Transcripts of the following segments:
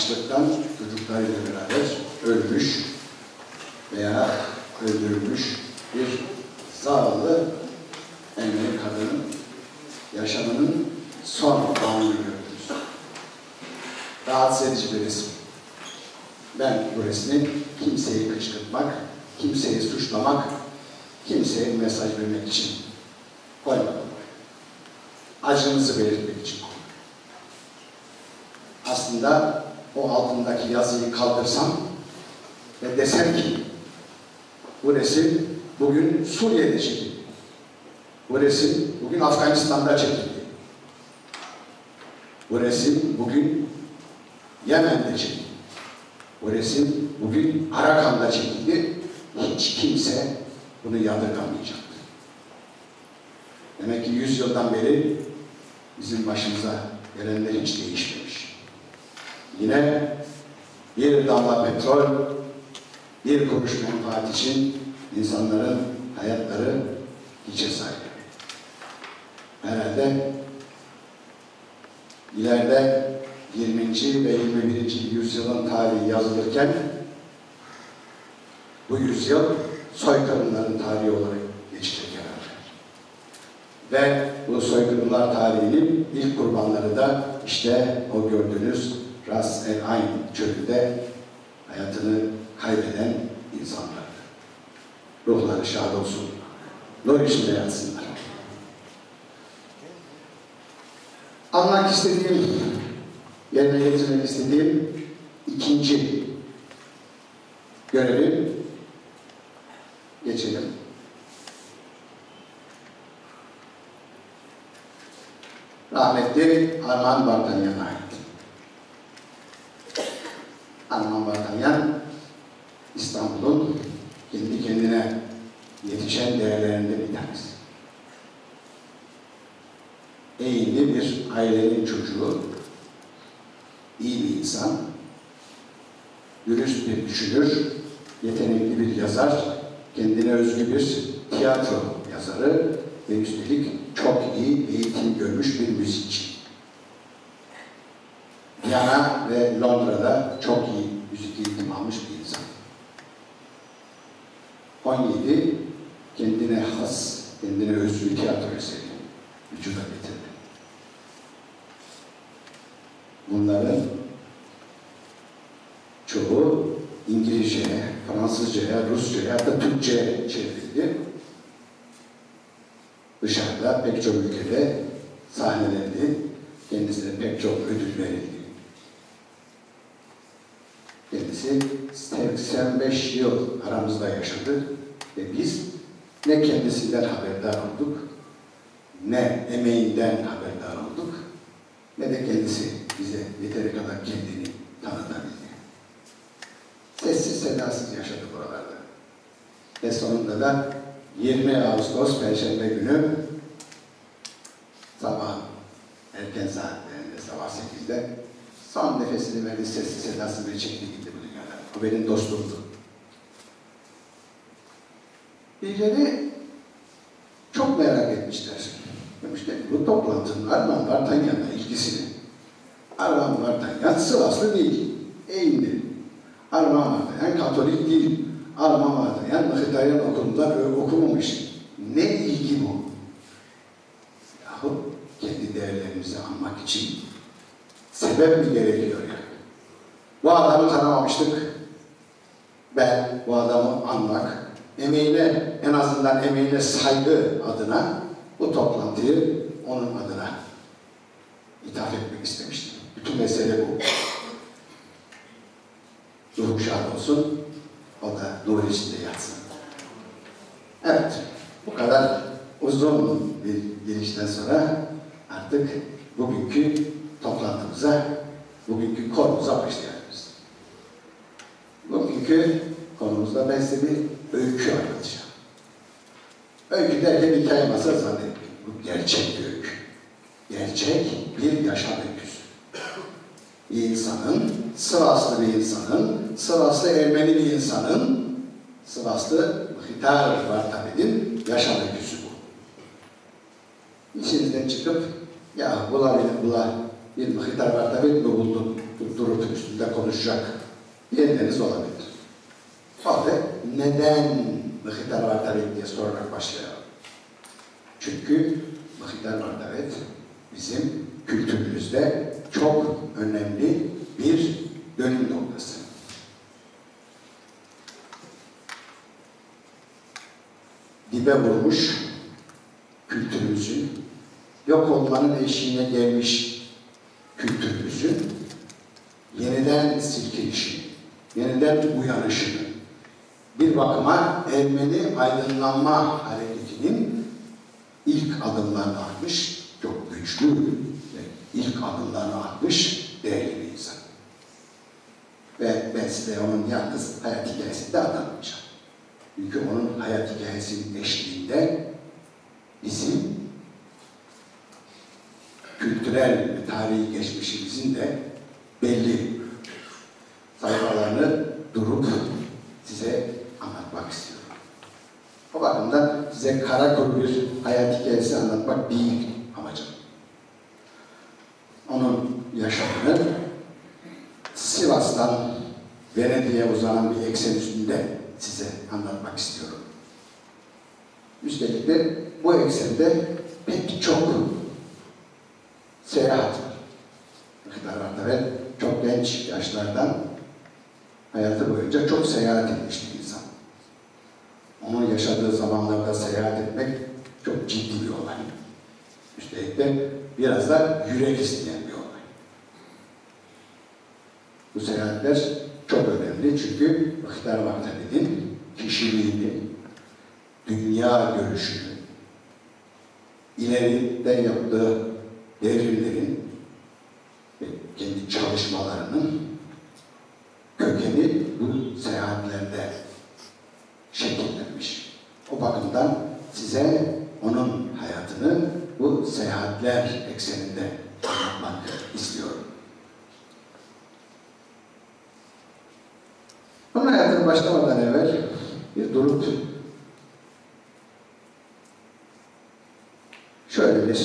açlıktan çocuklarıyla beraber ölmüş veya öldürülmüş bir zavallı Ermeni kadının yaşamının son anını görüyoruz. Rahatsız edici bir resim. Ben bu resmi kimseyi kışkırtmak, kimseyi suçlamak, kimseye mesaj vermek için koymadım. Acınızı belirtmek için koydum. Aslında o altındaki yazıyı kaldırsam ve desem ki bu resim bugün Suriye'de çekildi. Bu resim bugün Afganistan'da çekildi. Bu resim bugün Yemen'de çekildi. Bu resim bugün Arakan'da çekildi. Hiç kimse bunu yadırgamayacaktı. Demek ki 100 yıldan beri bizim başımıza gelenler hiç değişmemiş. Yine bir damla petrol, bir kuruş menfaat için insanların hayatları hiçe sarıyor. Herhalde ileride 20. ve 21. yüzyılın tarihi yazılırken bu yüzyıl soykırımların tarihi olarak geçecek herhalde. Ve bu soykırımlar tarihinin ilk kurbanları da işte o gördüğünüz Ras El Ayn çölünde hayatını kaybeden insanlardı. Ruhları şad olsun, nur içinde yatsınlar. Anmak istediğim, yerine getirmek istediğim ikinci görevi geçelim. Rahmetli Arman Bartanyan'a ait. Arman Bartanyan, İstanbul'un kendi kendine yetişen değerlerinden bir tanesi. Eğimli bir ailenin çocuğu, iyi bir insan, dürüst bir düşünür, yetenekli bir yazar, kendine özgü bir tiyatro yazarı ve üstelik çok iyi eğitim görmüş bir müzikçi. Viyana ve Londra'da çok iyi müzik eğitim almış bir insan. 17 kendine has, kendine özgü tiyatro eseri vücuda getirdi. Bunların çoğu İngilizce'ye, Fransızca'ya, Rusça'ya, hatta Türkçe'ye çevrildi. Dışarıda pek çok ülkede sahnelendi. Kendisine pek çok ödül verildi. Kendisi 85 yıl aramızda yaşadı ve biz ne kendisinden haberdar olduk, ne emeğinden haberdar olduk, ne de kendisi bize yeteri kadar kendini tanıtabildi. Sessiz sedasız yaşadı buralarda. Ve sonunda da 20 Ağustos Perşembe günü sabah erken saatlerinde, sabah 8'de son nefesini verdi, sessiz sedasız ve çekti gitti bu dünyada. O benim dostumdu. Birileri çok merak etmişler. Demişler ki bu toplantının Arman Bartanyan'la ilgisini. Arman Bartanyan Sivaslı değil, Eğimli. Arman Bartanyan Katolik değil. Arman Bartanyan Mkhitar'ın okulunda okumamış. Ne ilgi bu? Yahu kendi değerlerimizi anmak için sebep mi gerekiyor yani? Bu adamı tanımamıştık. Ben bu adamı anmak, emeğine, en azından emeğine saygı adına bu toplantıyı onun adına ithaf etmek istemiştim. Bütün mesele bu. Ruhu şad olsun, o da nur içinde yatsın. Evet, bu kadar uzun bir girişten sonra artık bugünkü toplantımıza, bugünkü konumuza başlayalım. Bugünkü konumuzda ben size bir öykü anlatacağım. Öykü derken hikaye masal zannetmeyin. Bu gerçek bir öykü. Gerçek bir yaşam öyküsü. Bir insanın, Sivaslı bir insanın, Sivaslı Ermeni bir insanın, Sivaslı Mkhitar Vardapet'in yaşam öyküsü bu. İçinizden çıkıp ya bula bir Mkhitar Vardapet mi bulduk, durduk üstünde konuşacak diyeniz olabilir. Fakat neden Mkhitar Vardapet diye sorarak başlayalım. Çünkü Mkhitar Vardapet bizim kültürümüzde çok önemli bir dönüm noktası. Dibe vurmuş kültürümüzün, yok olmanın eşiğine gelmiş kültürümüzün yeniden silkinişi, yeniden uyanışını, bir bakıma Ermeni aydınlanma hareketinin ilk adımlarını atmış, çok güçlü ve ilk adımlarını atmış değerli bir insan. Ve ben size onun yalnız hayat hikayesini de anlatmayacağım. Çünkü onun hayat hikayesinin eşliğinde bizim kültürel ve tarihi geçmişimizin de belli sayfalarını durup size anlatmak istiyorum. O bakımdan size karakol bir hayat hikayesi anlatmak değil amacım. Onun yaşamını Sivas'tan Venedik'e uzanan bir eksen üstünde size anlatmak istiyorum. Üstelik de bu eksende pek çok seyahat var. Mkhitar Vardapet çok genç yaşlardan hayatı boyunca çok seyahat etmiş bir insan. Onun yaşadığı zamanlarda seyahat etmek çok ciddi bir olay. Üstelik de biraz da yürek isteyen bir olay. Bu seyahatler çok önemli çünkü Mkhitar Vardapet'in kişiliğini, dünya görüşünü, ileride yaptığı devrimlerin ve kendi çalışmalarının kökeni bu seyahatlerde şekillenmiş. O bakımdan size onun hayatını bu seyahatler ekseninde anlatmak istiyorum. Onun hayatını başlamadan evvel bir durup şöyle bir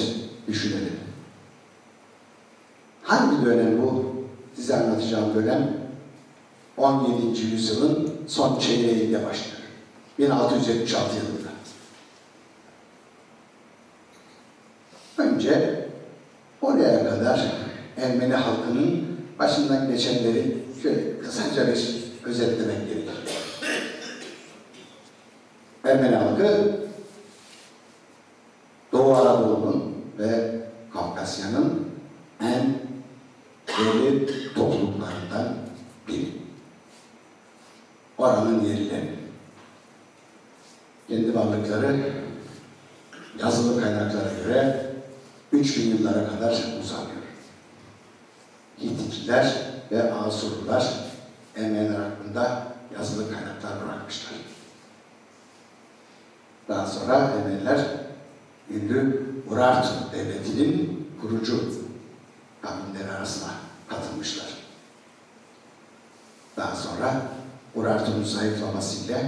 düşünelim. Hangi dönem bu? Size anlatacağım dönem 17. yüzyılın son çeyreğinde başlıyor. 1676 yılında. Önce oraya kadar Ermeni halkının başından geçenleri şöyle kısaca bir özetlemek gerekir. Ermeni halkı Doğu Anadolu'nun ve Kafkasya'nın en yerli topluluklarından biri. Oranın yerlileri. Kendi varlıkları yazılı kaynaklara göre 3000 yıllara kadar uzanıyor. Hititliler ve Asurlular Ermeniler hakkında yazılı kaynaklar bırakmışlar. Daha sonra Ermeniler ünlü Urartu devletinin kurucu kavimleri arasına katılmışlar. Daha sonra Urartu'nun zayıflamasıyla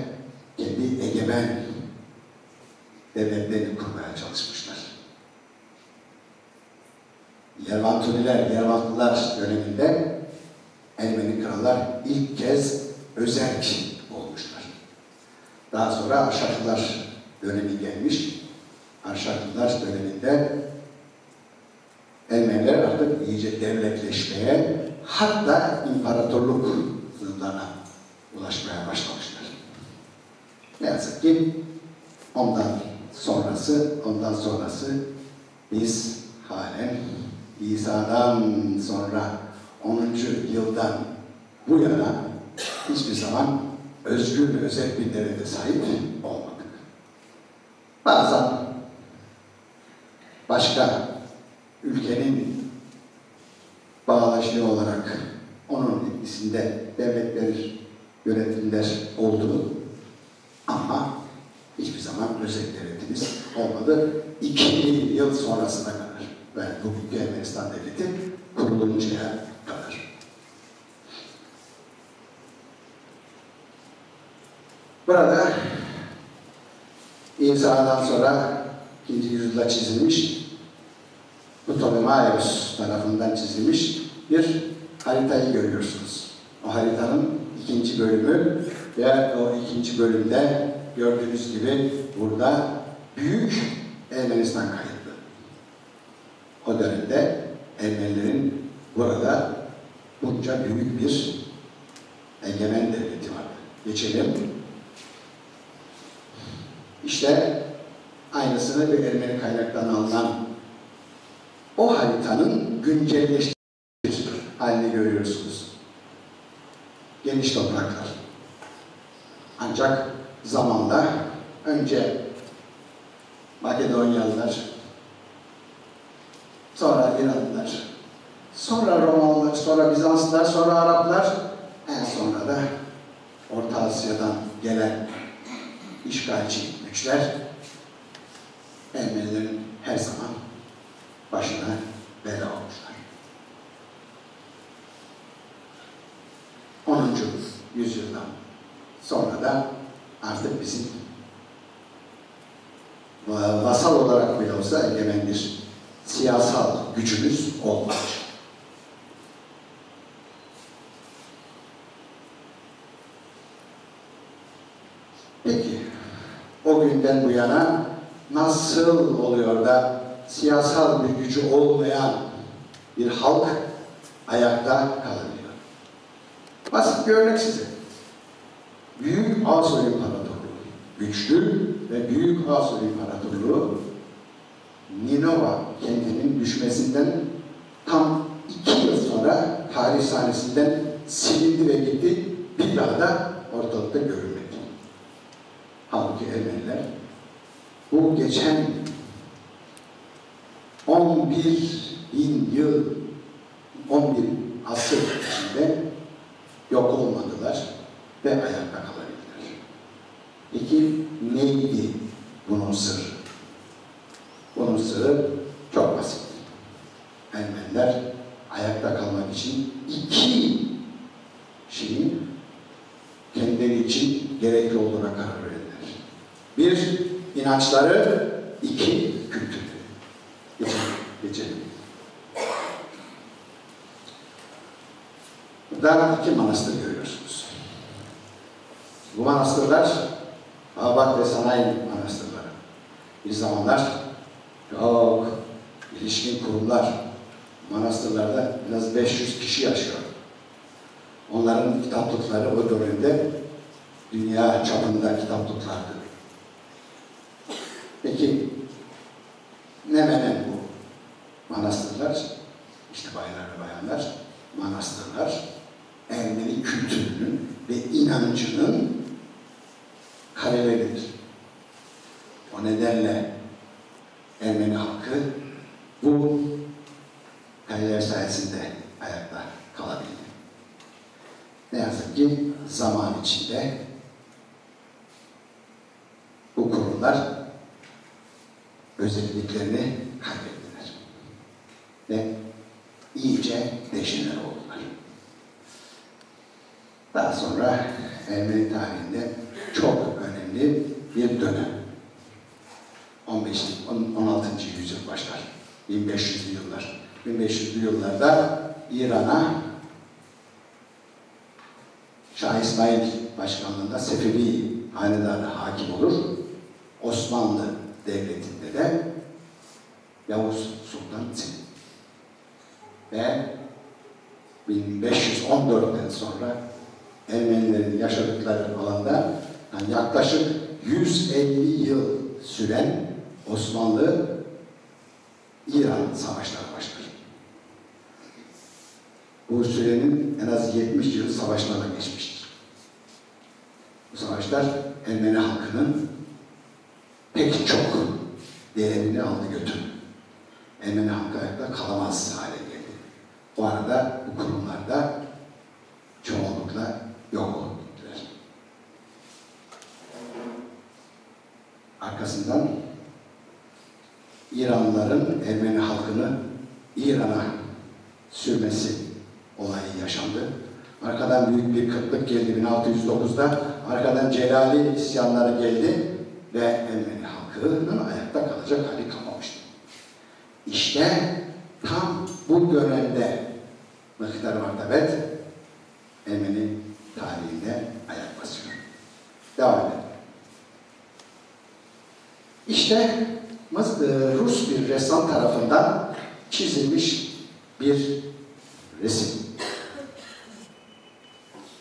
kendi egemen devletlerini kurmaya çalışmışlar. Yervantlılar döneminde Ermeni krallar ilk kez özerk olmuşlar. Daha sonra Arşaklılar dönemi gelmiş. Arşaklılar döneminde Ermeniler artık iyice devletleşmeye, hatta imparatorluk sınırlarına ulaşmaya başlamışlar. Ne yazık ki ondan sonrası biz halen İsa'dan sonra 10. yıldan bu yana hiçbir zaman özgür ve özel bir devlete sahip olmadık. Bazen başka ülkenin bağlaştığı olarak onun etkisinde devletler, yönetimler oldu ama hiçbir zaman özel devletimiz olmadı. 2000 yıl sonrasına kadar ve yani bugünkü Ermenistan devleti kuruluncaya kadar. Burada İsa'dan sonra 2. yüzyılda çizilmiş bu Maius tarafından çizilmiş bir haritayı görüyorsunuz. O haritanın ikinci bölümü ve o ikinci bölümde gördüğünüz gibi burada büyük Ermenistan kayıtlı. O dönemde Ermenilerin burada bunca büyük bir egemen devleti vardı. Geçelim. İşte aynısını bir Ermeni kaynaktan alınan o haritanın güncelleştirilmiş halini görüyorsunuz. Geniş topraklar. Ancak zamanda önce Makedonyalılar, sonra İranlılar, sonra Romalılar, sonra Bizanslılar, sonra Araplar, en sonra da Orta Asya'dan gelen işgalci güçler Ermenilerin her zaman başına bela olmuşlar. 10. yüzyıldan sonra da artık bizim vasal olarak bile olsa egemen bir siyasal gücümüz olmamış. Peki, o günden bu yana nasıl oluyor da siyasal bir gücü olmayan bir halk ayakta kalabiliyor? Basit bir örnek size. Büyük Asur İmparatorluğu, güçlü ve Büyük Asur İmparatorluğu Ninova kentinin düşmesinden tam 2 yıl sonra tarih sahnesinden silindi ve gitti. Bir daha da ortalıkta görülmedi. Halbuki Ermeniler bu geçen 11 asır içinde yok olmadılar ve ayakta kalabildiler. Peki neydi bunun sırrı? Bunun sırrı çok basit. Ermeniler ayakta kalmak için 2 şeyi kendileri için gerekli olduğuna karar verirler. 1. İnançları, 2. kültürleri. Geçelim. Burada 2 manastır görüyorsunuz. Bu manastırlar Abad ve Sanayi manastırları. Bir zamanlar çok ilişkin kurumlar, manastırlarda en az 500 kişi yaşıyor. Onların kitaplıkları o dönemde dünya çapında kitaplıklardı. Peki ne menen bu manastırlar? İşte baylar ve bayanlar, manastırlar Ermeni kültürünün ve inancının kareleridir. O nedenle Ermeni halkı bu kareler sayesinde ayakta kalabildi. Ne yazık ki zaman içinde bu kurumlar özelliklerini kaybettiler ve iyice dejenere oldular. Daha sonra Ermeni tarihinde çok önemli bir dönem. 16. yüzyıl başlar. 1500'lü yıllar. 1500'lü yıllarda İran'a Şah İsmail başkanlığında Sefevi hanedanı hakim olur. Osmanlı Devleti'nde de Yavuz Sultan Selim ve 1514'ten sonra Ermenilerin yaşadıkları alanda yani yaklaşık 150 yıl süren Osmanlı-İran savaşları başlar. Bu sürenin en az 70 yıl savaşlarla geçmiştir. Bu savaşlar Ermeni halkının pek çok değerini aldı götürdü. Ermeni halkı ayakta kalamaz hale geldi. O arada bu kurumlarda çoğunlukla yok oldu. Arkasından İranlıların Ermeni halkını İran'a sürmesi olayı yaşandı. Arkadan büyük bir kıtlık geldi 1609'da. Arkadan Celali isyanları geldi ve Ermeni halkının ayakta kalacak hali kalmamıştı. İşte tam bu dönemde Mkhitar Vardapet Ermeni tarihinde ayak basıyor. Devam edelim. İşte Rus bir ressam tarafından çizilmiş bir resim.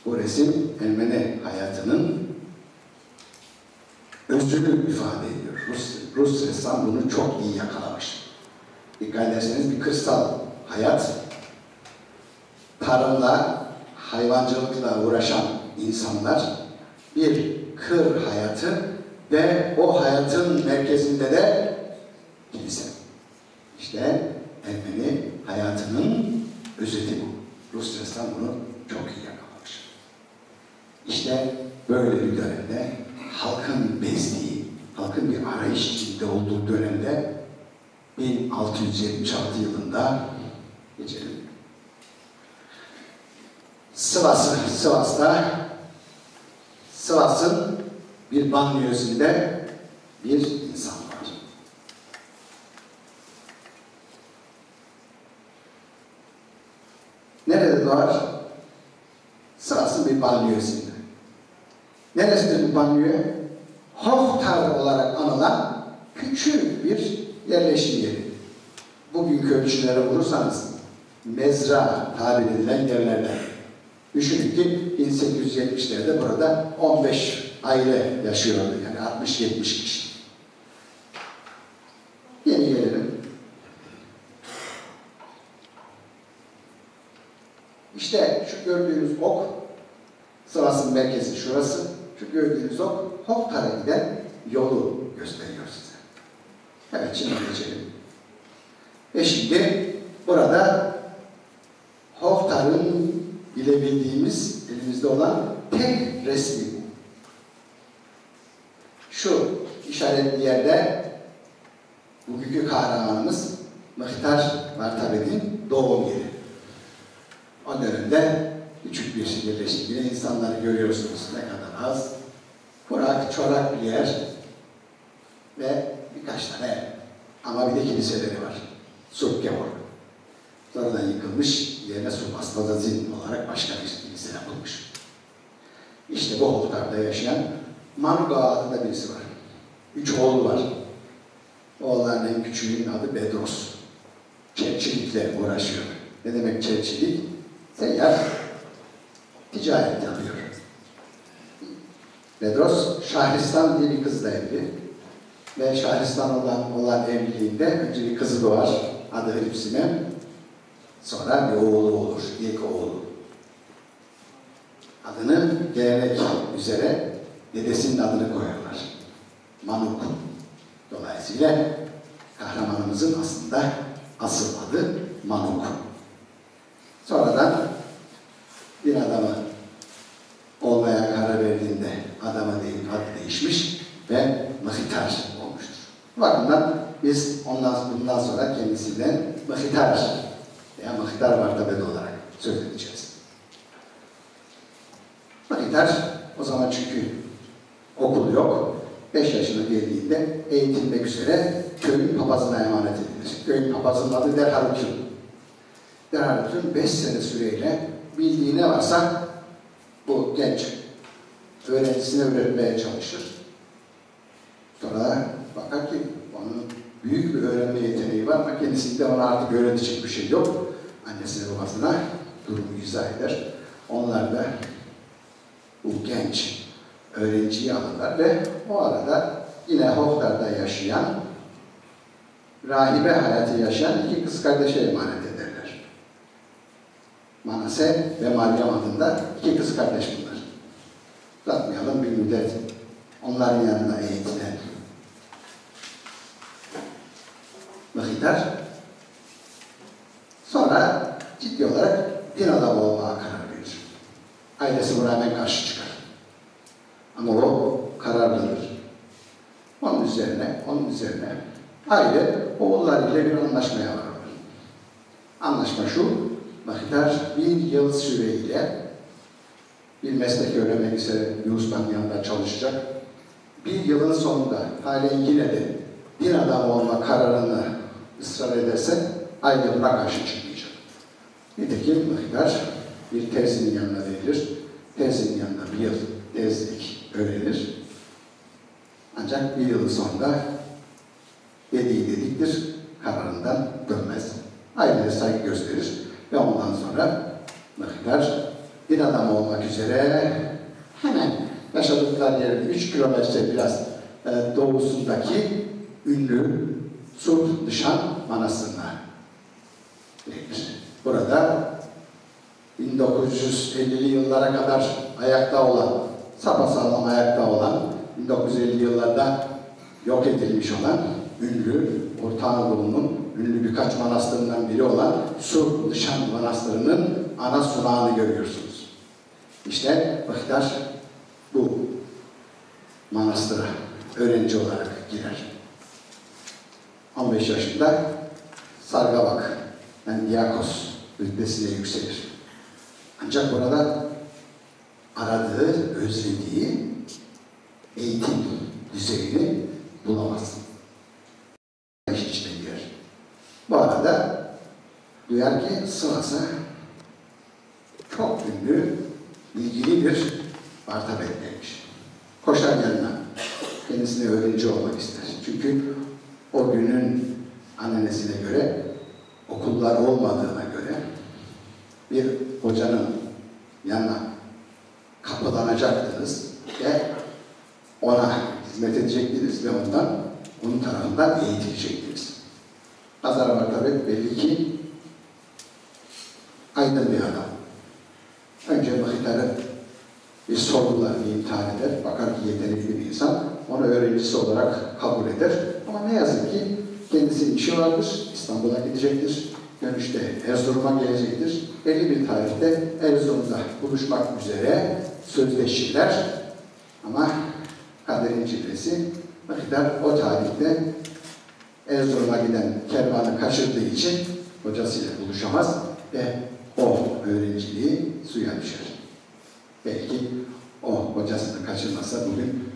Bu resim Ermeni hayatının özünü ifade ediyor. Rus ressam bunu çok iyi yakalamış. Dikkat ederseniz bir kırsal hayat, tarımla, hayvancılıkla uğraşan insanlar, bir kır hayatı ve o hayatın merkezinde de kilise. İşte Ermeni hayatının özeti bu. Rus ressam bunu çok iyi yakalamış. İşte böyle bir dönemde halkın bezdiği, halkın bir arayış içinde olduğu dönemde 1676 yılında geçelim. Sivas'ın bir banliyösünde bir insan var. Nerede doğar? Sivas'ın bir banliyösünde. Neresidir bu banliyö? Hofthar olarak anılan küçük bir yerleşim yeri. Bugünkü ölçülere bulursanız mezra tabir edilen yerlerde. Düşünün ki 1870'lerde burada 15 aile yaşıyordu. Yani 60-70 kişi. Yeni gelelim. İşte şu gördüğünüz ok, Sivas'ın merkezi şurası. Şu gördüğünüz ok, Hoftar'a giden yolu gösteriyor size. Evet, şimdi geçelim. Ve şimdi burada Hoftar'ın bilebildiğimiz, elimizde olan tek resmi bu. Şu işaretli yerde bugünkü kahramanımız Mkhitar Vardapet'in doğum yeri. O dönemde küçük bir yerleşimde insanları görüyorsunuz, ne kadar az. Kurak, çorak bir yer ve birkaç tane, ama bir de kiliseleri var. Surpgevor. Sonradan yıkılmış, yerine Surpastazin olarak başka bir kilise yapılmış. İşte bu Hoftar'da yaşayan Manuka adında birisi var. 3 oğlu var. Oğulların en küçüğünün adı Bedros. Çerçilikle uğraşıyor. Ne demek çerçilik? Seyyar ticaret yapıyor. Bedros, Şahristan diye bir kızla evli. Ve Şahristan olan evliliğinde önce bir kızı doğar, adı Hepsine. Sonra bir oğlu olur, ilk oğlu. Adını gelenek üzere dedesinin adını koyarlar. Manuk. Dolayısıyla kahramanımızın aslında asıl adı Manuk. Sonradan bir adamı olmaya karar verdiğinde adı değişmiş ve Mkhitar olmuştur. Bu bakımdan biz bundan sonra kendisinden Mkhitar veya Mkhitar Vardapet olarak söz edeceğiz. Mkhitar o zaman çünkü okul yok. 5 yaşına geldiğinde eğitilmek üzere köyün papazına emanet edilir. Köyün papazının adı Derhatu. Derhatu 5 sene süreyle bildiği ne varsa bu genç öğrencisine öğretmeye çalışır. Sonra bakar ki onun büyük bir öğrenme yeteneği var ama kendisinde ona artık öğretecek bir şey yok. Annesine babasına durumu izah eder. Onlar da bu genç öğrenciyi alırlar ve o arada yine Hoftar'da yaşayan, rahibe hayatı yaşayan 2 kız kardeşe emanet ederler. Manase ve Meryem adında 2 kız kardeş bunlar. Uzatmayalım, bir müddet onların yanına eğitilen Mkhitar sonra ciddi olarak din adamı olmaya karar verir. Ailesi buna hemen karşı çıkar. Ama o kararlıdır. Onun üzerine aile oğullarıyla bir anlaşmaya varır. Anlaşma şu, Mkhitar bir yıl süreyle bir meslek öğrenmek üzere Yusuf'un yanında çalışacak. Bir yılın sonunda halen yine de din adamı olma kararını ısrar ederse aydınlığa karşı çıkmayacak. Nitekim Mkhitar bir tezinin yanına değilir. Tezinin yanına bir yıl tezlik öğrenir. Ancak bir yılın sonunda dediği dediktir, kararından dönmez. Aydınlığa saygı gösterir ve ondan sonra Mkhitar din adamı olmak üzere hemen yaşadıkları yerin 3 kilometre biraz doğusundaki ünlü Surp Nişan Manastırı'na gelir. Burada 1950'li yıllara kadar ayakta olan, sapasağlam ayakta olan, 1950'li yıllarda yok edilmiş olan ünlü, Orta Anadolu'nun ünlü birkaç manastırından biri olan Surp Nişan Manastırı'nın ana sunağını görüyorsunuz. İşte Mkhitar bu manastıra öğrenci olarak girer. 15 yaşında Sargavak, yani Yakos rütbesine yükselir. Ancak burada aradığı, özlediği eğitim düzeyini bulamaz. İş içine girer. Bu arada duyar ki Sivas'a çok ünlü, ilgili bir Vardapet demiş. Koşar yanına, kendisine öğrenci olmak ister. Çünkü o günün ananesine göre, okullar olmadığına göre, bir hocanın yanına kapılanacaktınız ve ona hizmet edecektiniz ve onun tarafından eğitilecektiniz. Paşadur Vardapet belli ki aydın bir adam. Önce Mkhitar'ı bir sorgularını imtihan eder, bakar ki yetenekli bir insan, onu öğrencisi olarak kabul eder. Ama ne yazık ki kendisinin işi vardır, İstanbul'a gidecektir, dönüşte Erzurum'a gelecektir. Belli bir tarihte Erzurum'da buluşmak üzere sözleşirler. Ama kaderin cilvesi, Mkhitar o tarihte Erzurum'a giden kervanı kaçırdığı için hocasıyla buluşamaz ve o öğrenciliği suya düşer. Belki o hocasını kaçırmasa bugün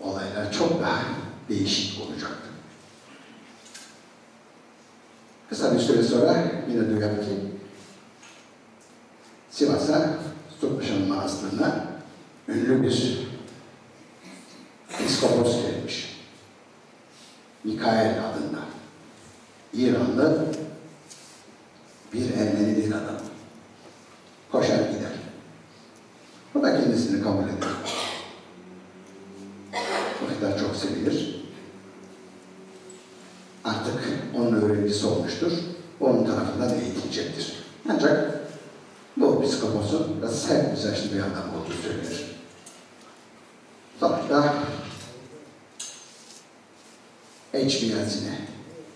olaylar çok daha değişik olacaktı. Kısa bir süre sonra yine duyar ki Sivas'a, Surpnişan Manastırı'na ünlü bir iskopos gelmiş. Mikael adında. İranlı bir Ermeni din adamı. Koşar gider. O da kendisini kabul eder. Mkhitar çok sevilir. Artık onun öğrencisi olmuştur. Onun tarafından eğitilecektir. Ancak bu psikoposun biraz sert mizaçlı bir adam olduğu söylenir. Sonuçta HBL'sine,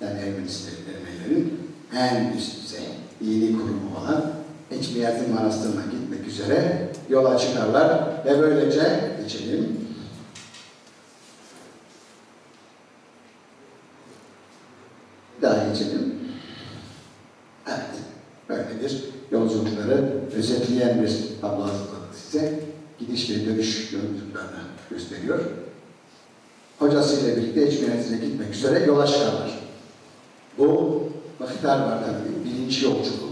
yani Ermenilerin en üst düzey dini kurumu olan Hicmiyet'in manastırına gitmek üzere yola çıkarlar ve böylece geçelim. Daha geçelim. Evet. Böyle bir yolculukları özetleyen bir tablo hazırladık size. Gidiş ve dönüş yolculuklarını gösteriyor. Hocasıyla birlikte Hicmiyet'ine gitmek üzere yola çıkarlar. Bu Mkhitar Vardapet'in bilinci yolculuğu.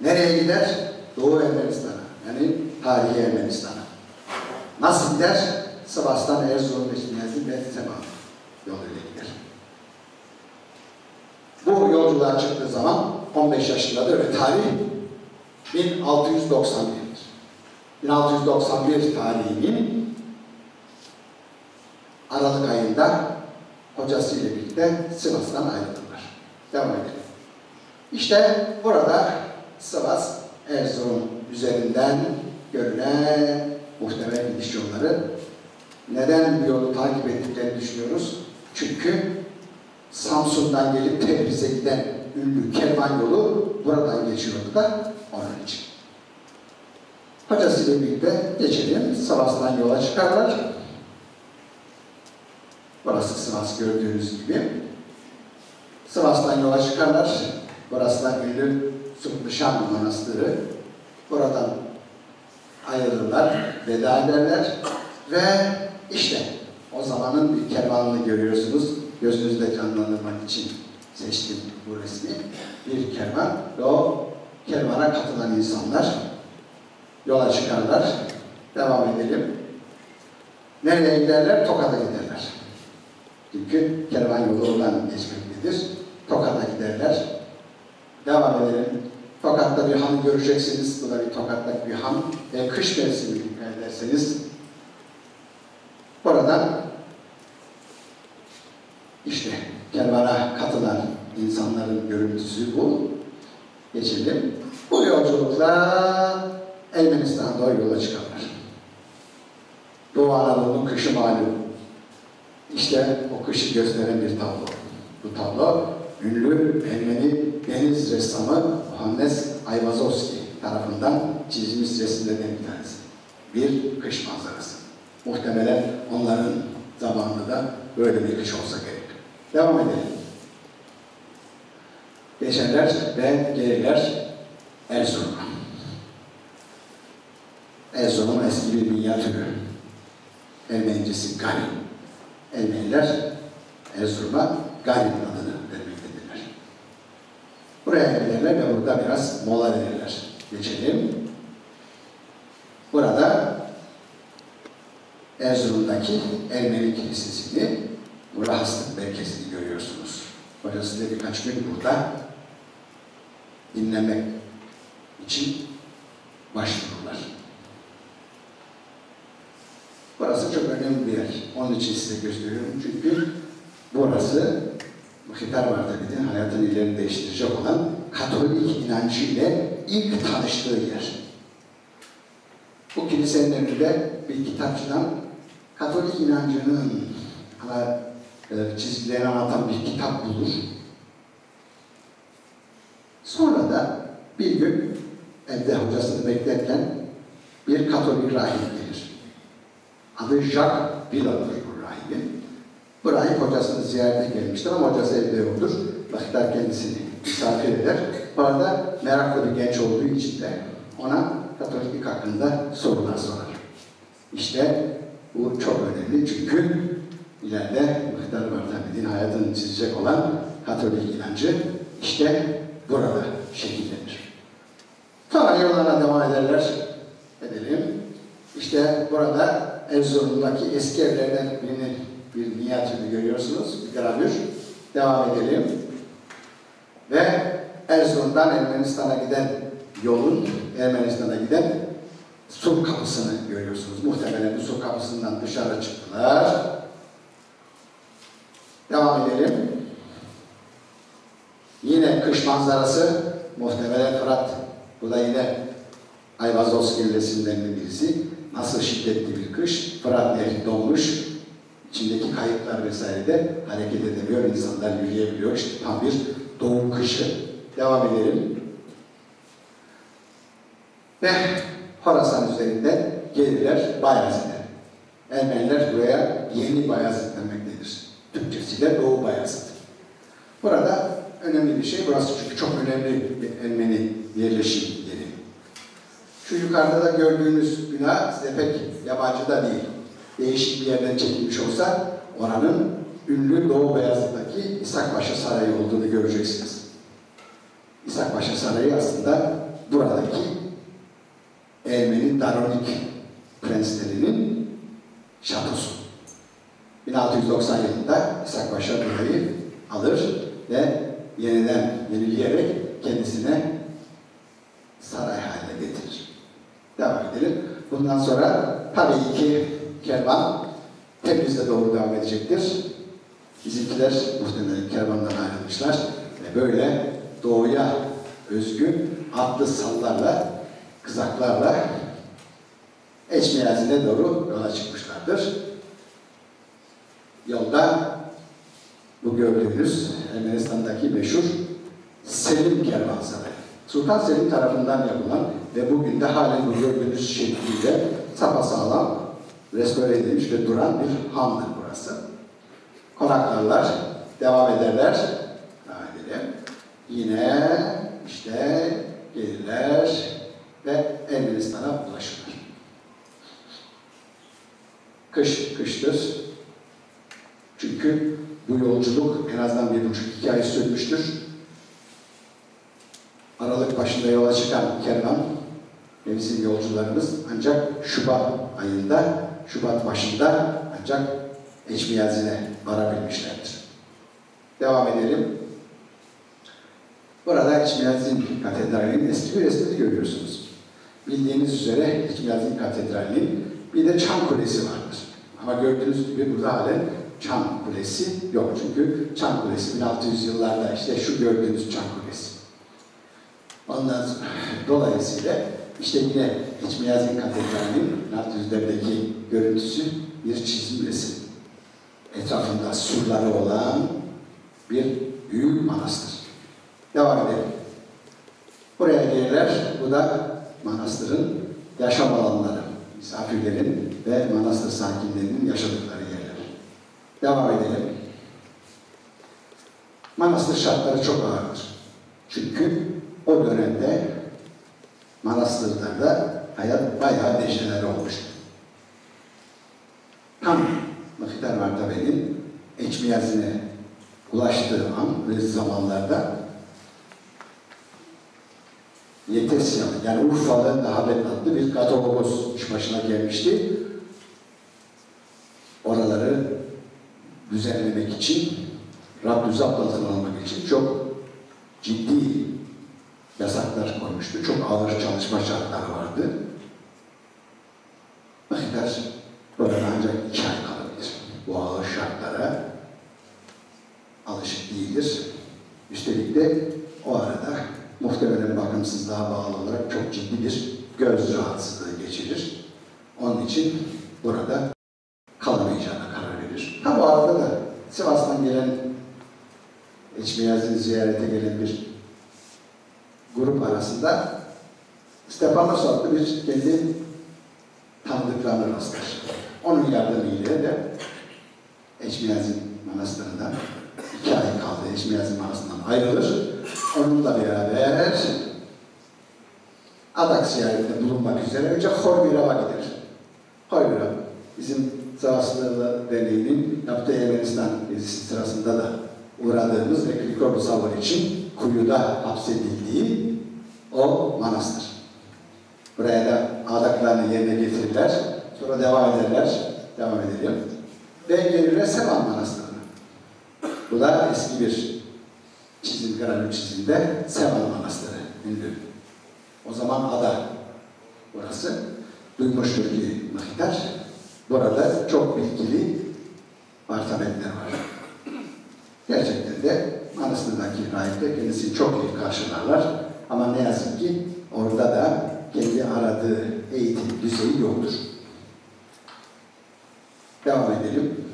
Nereye gider? Doğu Ermenistan'a, yani tarihi Ermenistan'a. Nasıl gider? Sivas'tan Erzurum, Eşmiyaz'ın ve Sevan yoluyla gider. Bu yolculuğa çıktığı zaman 15 yaşındadır ve tarih 1691'dir. 1691 tarihinin Aralık ayında hocasıyla birlikte Sivas'tan ayrılırlar. Devam edelim. İşte burada Sivas, Erzurum üzerinden görülen muhtemel gidiş yolları. Neden bu yolu takip ettiklerini düşünüyoruz? Çünkü Samsun'dan gelip Tebriz'e giden ünlü kervan yolu buradan geçiyordu da onun için. Hocasıyla birlikte geçelim. Sivas'tan yola çıkarlar. Burası Sivas gördüğünüz gibi. Sivas'tan yola çıkarlar. Burası da ünlü Surpnişan Manastırı. Oradan ayrılırlar, veda ederler ve işte o zamanın bir kervanını görüyorsunuz. Gözünüzde canlandırmak için seçtim bu resmi. Bir kervan ve o kervana katılan insanlar yola çıkarlar. Devam edelim. Nereye giderler? Tokat'a giderler. Çünkü kervan yolundan geçmektedir. Tokat'a giderler. Devam edelim. Tokat'ta bir hanı göreceksiniz. Bu da bir Tokat'taki bir han. Kış mevsimi dikkat ederseniz buradan işte kervana katılan insanların görüntüsü bu. Geçelim. Bu yolculukla Ermenistan'da yola çıkarlar. Doğu Anadolu'nun kışı malum. İşte o kışı gösteren bir tablo. Bu tablo ünlü Ermeni deniz ressamı Hovhannes Ayvazovsky tarafından çizilmiş resimlerden bir tanesi. Bir kış manzarası. Muhtemelen onların zamanında da böyle bir kış olsa gerek. Devam edelim. Geçerler ve gelirler Erzurum'a. Erzurum eski bir dünya türü. Ermenicesi Galin. Ermeniler Erzurum'a Galin adını vermektedirler. Buraya gelirler ve burada biraz mola verirler. Geçelim. Burada Erzurum'daki Ermeni kilisesini, burada hastalık merkezini görüyorsunuz. Hocası da birkaç gün burada dinlemek için başvururlar. Burası çok önemli bir yer. Onun için size gösteriyorum. Çünkü burası Mkhitar Vardapet'in hayatını ileri değiştirecek olan Katolik inancı ile ilk tanıştığı yer. Bu kilisenin önünde bir kitapçıdan Katolik inancının çizgilerini anlatan bir kitap bulur. Sonra da bir gün evde hocasını beklerken bir Katolik rahip gelir. Adı Jacques Villadur bu rahibi. Bu rahip hocasını ziyarete gelmiştir ama hocası evde yoktur. Mkhitar kendisini misafir eder. Bu arada meraklı bir genç olduğu için de ona Katoliklik hakkında sorular sorar. İşte bu çok önemli çünkü ileride Mkhitar Vardapet'in hayatını çizecek olan Katolik inancı işte burada şekillenir. Sonra yollarına devam ederler. Edelim. İşte burada Erzurum'daki eski evlerden birini, bir niyatını görüyorsunuz. Bir gravür. Devam edelim. Ve Erzurum'dan Ermenistan'a giden yolun, Ermenistan'a giden sur kapısını görüyorsunuz. Muhtemelen bu sur kapısından dışarı çıktılar. Devam edelim. Yine kış manzarası, muhtemelen Fırat. Bu da yine Ayvazovski'nin resimlerinden birisi. Nasıl şiddetli bir kış. Fırat nehri donmuş. İçindeki kayıklar vesaire de hareket edemiyor. İnsanlar yürüyebiliyor. İşte tam bir doğum kışı. Devam edelim. Ve Horasan üzerinden gelirler Bayezid'e. Ermeniler buraya yeni Bayezid demektedir. Türkçesiyle Doğu Bayezid. Burada önemli bir şey burası çünkü çok önemli bir Ermeni yerleşim yeri. Şu yukarıda da gördüğünüz bina size pek yabancı da değil. Değişik bir yerden çekilmiş olsa oranın ünlü Doğu Beyazıt'taki İshak Paşa Sarayı olduğunu göreceksiniz. İshak Paşa Sarayı aslında buradaki Ermeni Daronik prenslerinin şatosu. 1690 yılında İshak Paşa burayı alır ve yeniden yenileyerek kendisine saray haline getirir. Devam edelim. Bundan sonra tabii ki kervan Tebriz'de doğru devam edecektir. Bizimkiler muhtemelen kervandan ayrılmışlar ve böyle doğuya özgü atlı sallarla, kızaklarla Eçmiyazine doğru yola çıkmışlardır. Yolda bu gördüğünüz Ermenistan'daki meşhur Selim Kervansarayı. Sultan Selim tarafından yapılan ve bugün de halen bu gördüğünüz şekliyle sapasağlam restore edilmiş ve duran bir handır burası. Konaklarlar devam ederler. Yine işte gelirler ve Ermenistan'a ulaşırlar. Kış kıştır. Çünkü bu yolculuk en azından bir 1,5 iki ay sürmüştür. Aralık başında yola çıkan kervan, mevsim yolcularımız ancak Şubat ayında, Şubat başında ancak Ecmiyazine varabilmişlerdir. Devam edelim. Burada Ecmiyazin Katedrali'nin eski bir resmini görüyorsunuz. Bildiğiniz üzere Ecmiyazin Katedrali'nin bir de Çan Kulesi vardır. Ama gördüğünüz gibi burada halen Çan Kulesi yok. Çünkü Çan Kulesi 1600 yıllarda işte şu gördüğünüz Çan Kulesi. Ondan sonra, dolayısıyla işte yine Ecmiyazin Katedrali'nin 1600'lerdeki görüntüsü bir çizim resim. Etrafında surları olan bir büyük manastır. Devam edelim. Buraya gelirler. Bu da manastırın yaşam alanları. Misafirlerin ve manastır sakinlerinin yaşadıkları yerler. Devam edelim. Manastır şartları çok ağırdır. Çünkü o dönemde manastırlarda hayat bayağı dejenere olmuştu. Tam Mkhitar Vardapet'in Ecmiyazine ulaştığı an ve zamanlarda Yetesyalı, yani Urfalı Dahabet adlı bir Katologos iş başına gelmişti. Oraları düzenlemek için, Rabdüzab'la almak için çok ciddi yasaklar koymuştu. Çok ağır çalışma şartları vardı. Mkhitar orada ancak 2 ay kalabilir. Bu ağır şartlara alışık değildir. Üstelik de o arada muhtemelen bakımsızlığa bağlı olarak çok ciddi bir göz rahatsızlığı geçirir. Onun için burada kalamayacağına karar verir. Ha, bu arada da Sivas'tan gelen, Ecmiyaz'ın ziyarete gelen bir grup arasında Stepanos adlı bir kendi tanıdıklarını rastlar. Onun yardımıyla da Ecmiyaz'ın manastırından 2 ay kaldı. Ecmiyaz'ın manastırından ayrılır. Onunla beraber Adak ziyaretinde bulunmak üzere önce Hormirab'a gider. Hormirab, bizim Sivaslı Derneği'nin yaptığı Ermenistan gezisi sırasında da uğradığımız ve Grigor Savon için kuyuda hapsedildiği o manastır. Buraya da adaklarını yerine getirirler, sonra devam ederler, devam edelim. Ve gelirler Sevan Manastırı'na. Bu da eski bir çizim, kararlı çizimde Sevan Manastırı ünlü. O zaman ada burası. Duymuştur ki Mkhitar, burada çok bilgili Vardapetler var. Gerçekten de manastırdaki rahip kendisini çok iyi karşılarlar. Ama ne yazık ki orada da kendi aradığı eğitim düzeyi yoktur. Devam edelim.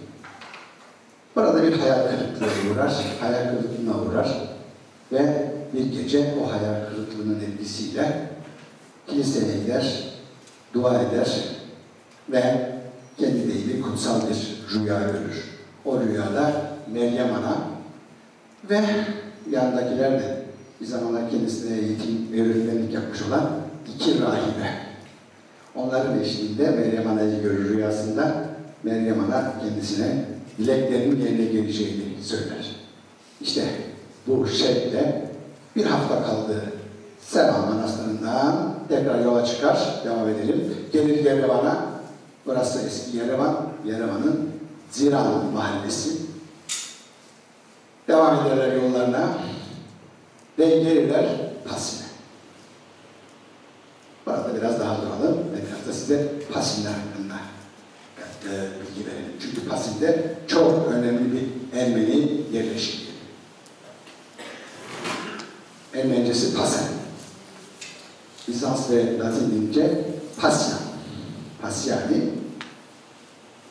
Burada bir hayal kırıklığına uğrar, ve bir gece o hayal kırıklığının etkisiyle kiliseye gider, dua eder ve kendi değil kutsal bir rüya görür. O rüyada Meryem Ana ve yanındakiler de bir zamanlar kendisine eğitim ve öğretmenlik yapmış olan 2 rahibe. Onların eşliğinde Meryem Ana'yı görür rüyasında. Meryem Ana kendisine dileklerin yerine geleceğini söyler. İşte bu şekilde bir hafta kaldığı Sevan Manastırı'ndan tekrar yola çıkar, devam edelim. Gelir Yerevan'a, burası eski Yerevan, Yerevan'ın Ziran mahallesi. Devam ederler yollarına ve gelirler Pasine. Burada biraz daha duralım ve biraz da size Pasine hakkında bilgi verelim. Çünkü Pasine'de çok önemli bir Ermeni yerleşimi. Ermencesi Pasen. Bizans ve Latin dilince Pasyan. Pasyani.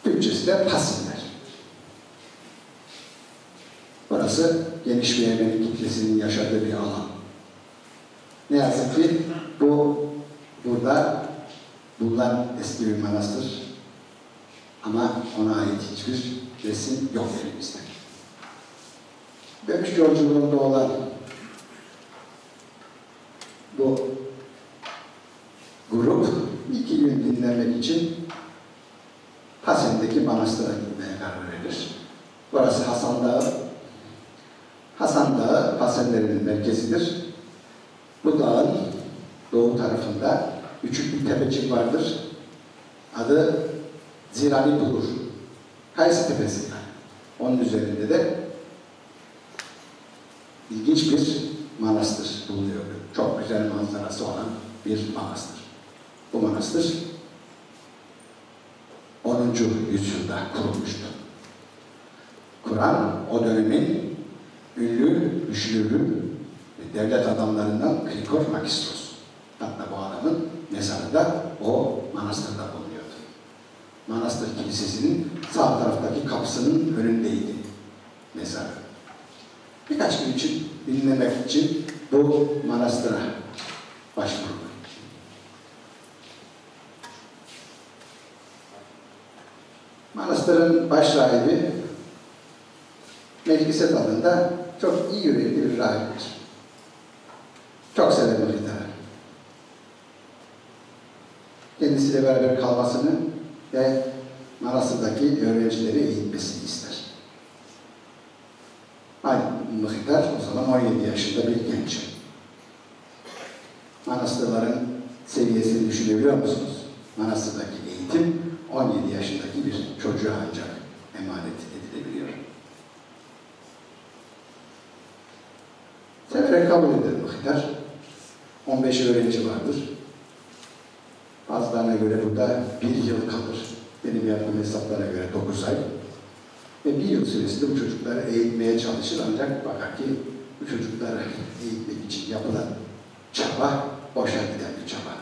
Türkçesi de Pasinler. Burası geniş bir Ermeni kitlesinin yaşadığı bir alan. Ne yazık ki burada bulunan eski bir manastır. Ama ona ait hiçbir resim yok elimizde. Göç yolculuğunda olan bu grup 2 gün dinlenmek için Hasan'daki manastıra gitmeye karar verir. Burası Hasan Dağı. Hasan Dağı Pasenlerinin merkezidir. Bu dağın doğu tarafında küçük bir tepecik vardır. Adı Zirani Bulur. Kayısı Tepesi. Onun üzerinde de ilginç bir manastır bulunuyor. Çok güzel manzarası olan bir manastır. Bu manastır 10. yüzyılda kurulmuştu. Kur'an o dönemin ünlü, güçlü devlet adamlarından Krikor Makistos. Hatta bu adamın mezarı da o manastırda bulunuyordu. Manastır kilisesinin sağ taraftaki kapısının önündeydi mezarı. Birkaç gün için dinlemek için bu manastıra başvurdu. Manastırın başrahibi Mecliset adında çok iyi yürekli bir rahiptir. Çok sever Mkhitar'ı. Kendisiyle beraber kalmasını ve Manastır'daki öğrencileri eğitmesini ister. Aynı Mkhitar o zaman 17 yaşında bir genç. Manastırların seviyesini düşünebiliyor musunuz? Manastır'daki eğitim 17 yaşındaki bir çocuğa ancak emanet edilebiliyor. Seferek kabul eder Mkhitar. 15 öğrenci vardır. Bazılarına göre burada bir yıl kalır. Benim yaptığım hesaplara göre 9 ay. Ve bir yıl süresinde bu çocukları eğitmeye çalışır. Ancak bakar ki bu çocukları eğitmek için yapılan çaba boşa giden bir çaba.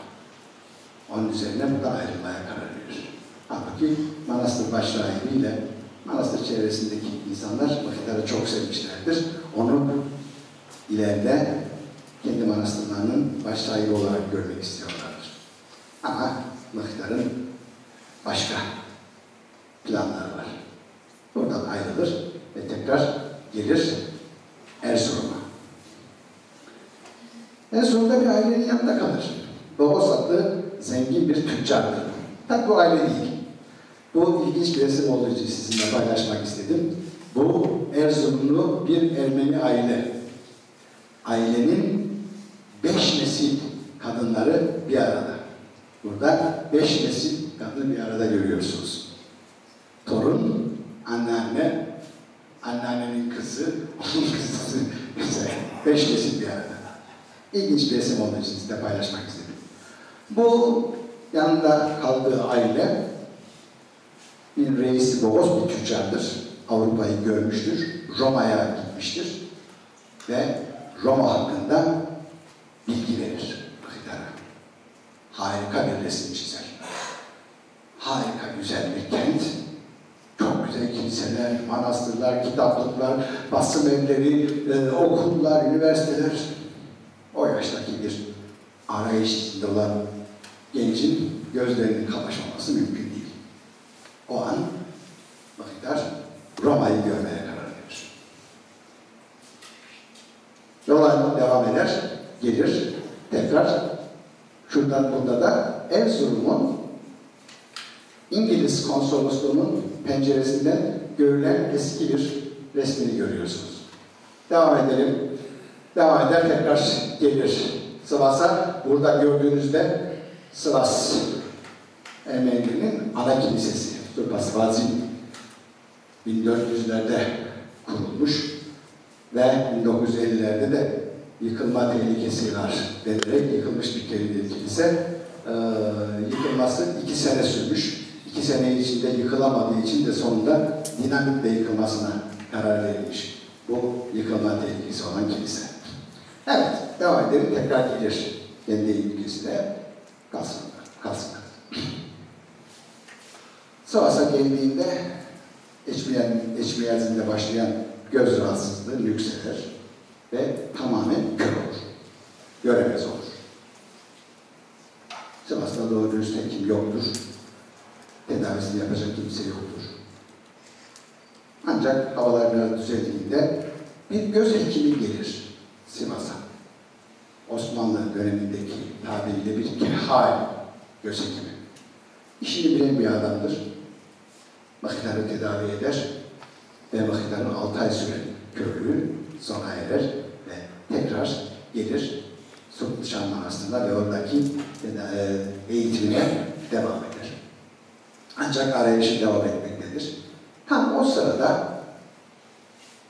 Onun üzerine burada ayrılmaya karar verir. Halbuki manastır başrahibiyle manastır çevresindeki insanlar Mkhitar'ı çok sevmişlerdir. Onu ileride kendi manastırlarının başrahibi olarak görmek istiyorlardır. Ama Mkhitar'ın başka planları var. Buradan ayrılır ve tekrar gelir Erzurum'a. Erzurum'da bir ailenin yanında kalır. Bogos adlı zengin bir tüccardır. Tabi bu aile değil. Bu ilginç bir resim olduğu için sizinle paylaşmak istedim. Bu Erzurumlu bir Ermeni aile. Ailenin 5 nesil kadınları bir arada. Burada 5 nesil kadın bir arada görüyorsunuz. Torun, anneanne, anneannenin kızı, onun kızı, 5 nesil bir arada. İlginç bir resim olduğu için sizinle paylaşmak istedim. Bu yanında kaldığı aile, bir reisi Bogos bir tüccardır. Avrupa'yı görmüştür. Roma'ya gitmiştir. Ve Roma hakkında bilgi verir Mkhitar'a. Harika bir resim çizer. Harika güzel bir kent. Çok güzel kiliseler, manastırlar, kitaplıklar, basım evleri, okullar, üniversiteler. O yaştaki bir arayış içinde olan gencin gözlerinin kamaşmaması mümkün değil. O an Mkhitar Roma'yı görmeye karar verir. Yola devam eder, gelir, tekrar şuradan burada da Erzurum'un İngiliz konsolosluğunun penceresinden görülen eski bir resmini görüyorsunuz. Devam edelim. Devam eder, tekrar gelir Sivas'a. Burada gördüğünüzde Sivas Ermenilerinin ana kilisesi. Sivas 1400'lerde kurulmuş ve 1950'lerde de yıkılma tehlikesi var denerek yıkılmış bir kilise. Yıkılması 2 sene sürmüş. 2 sene içinde yıkılamadığı için de sonunda dinamitle yıkılmasına karar verilmiş. Bu yıkılma tehlikesi olan kilise. Evet, devam edelim. Tekrar gelir kendi ülkesine. Kalsınlar. Sivas'a geldiğinde eşmiyazinde başlayan göz rahatsızlığı yükselir ve tamamen kör olur. Göremez olur. Sivas'ta doğru dürüst hekim yoktur. Tedavisini yapacak kimse yoktur. Ancak havalar biraz düzeldiğinde bir göz hekimi gelir Sivas'a. Osmanlı dönemindeki tabiriyle bir kehal göz hekimi. İşini bilen bir adamdır. Mkhitar'ı tedavi eder ve Mkhitar'ın 6 ay süren körlüğü sona erer ve tekrar gelir Sevan Manastırı'na ve oradaki eğitimine devam eder. Ancak arayışı devam etmektedir. Tam o sırada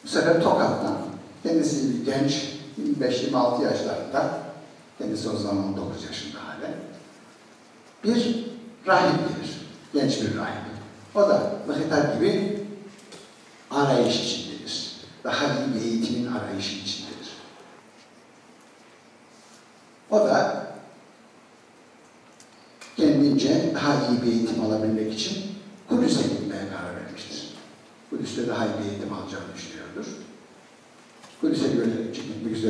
bu sefer Tokat'tan kendisi bir genç 25-26 yaşlarında, kendisi o zaman 19 yaşında halen, bir rahip gelir. Genç bir rahip. O da Mkhitar gibi arayış içindedir. Daha iyi bir eğitimin arayışı içindedir. O da kendince daha iyi bir eğitim alabilmek için Kudüs'e gitmeye karar vermiştir. Kudüs'te daha iyi bir eğitim alacağını düşünüyordur. Kudüs'e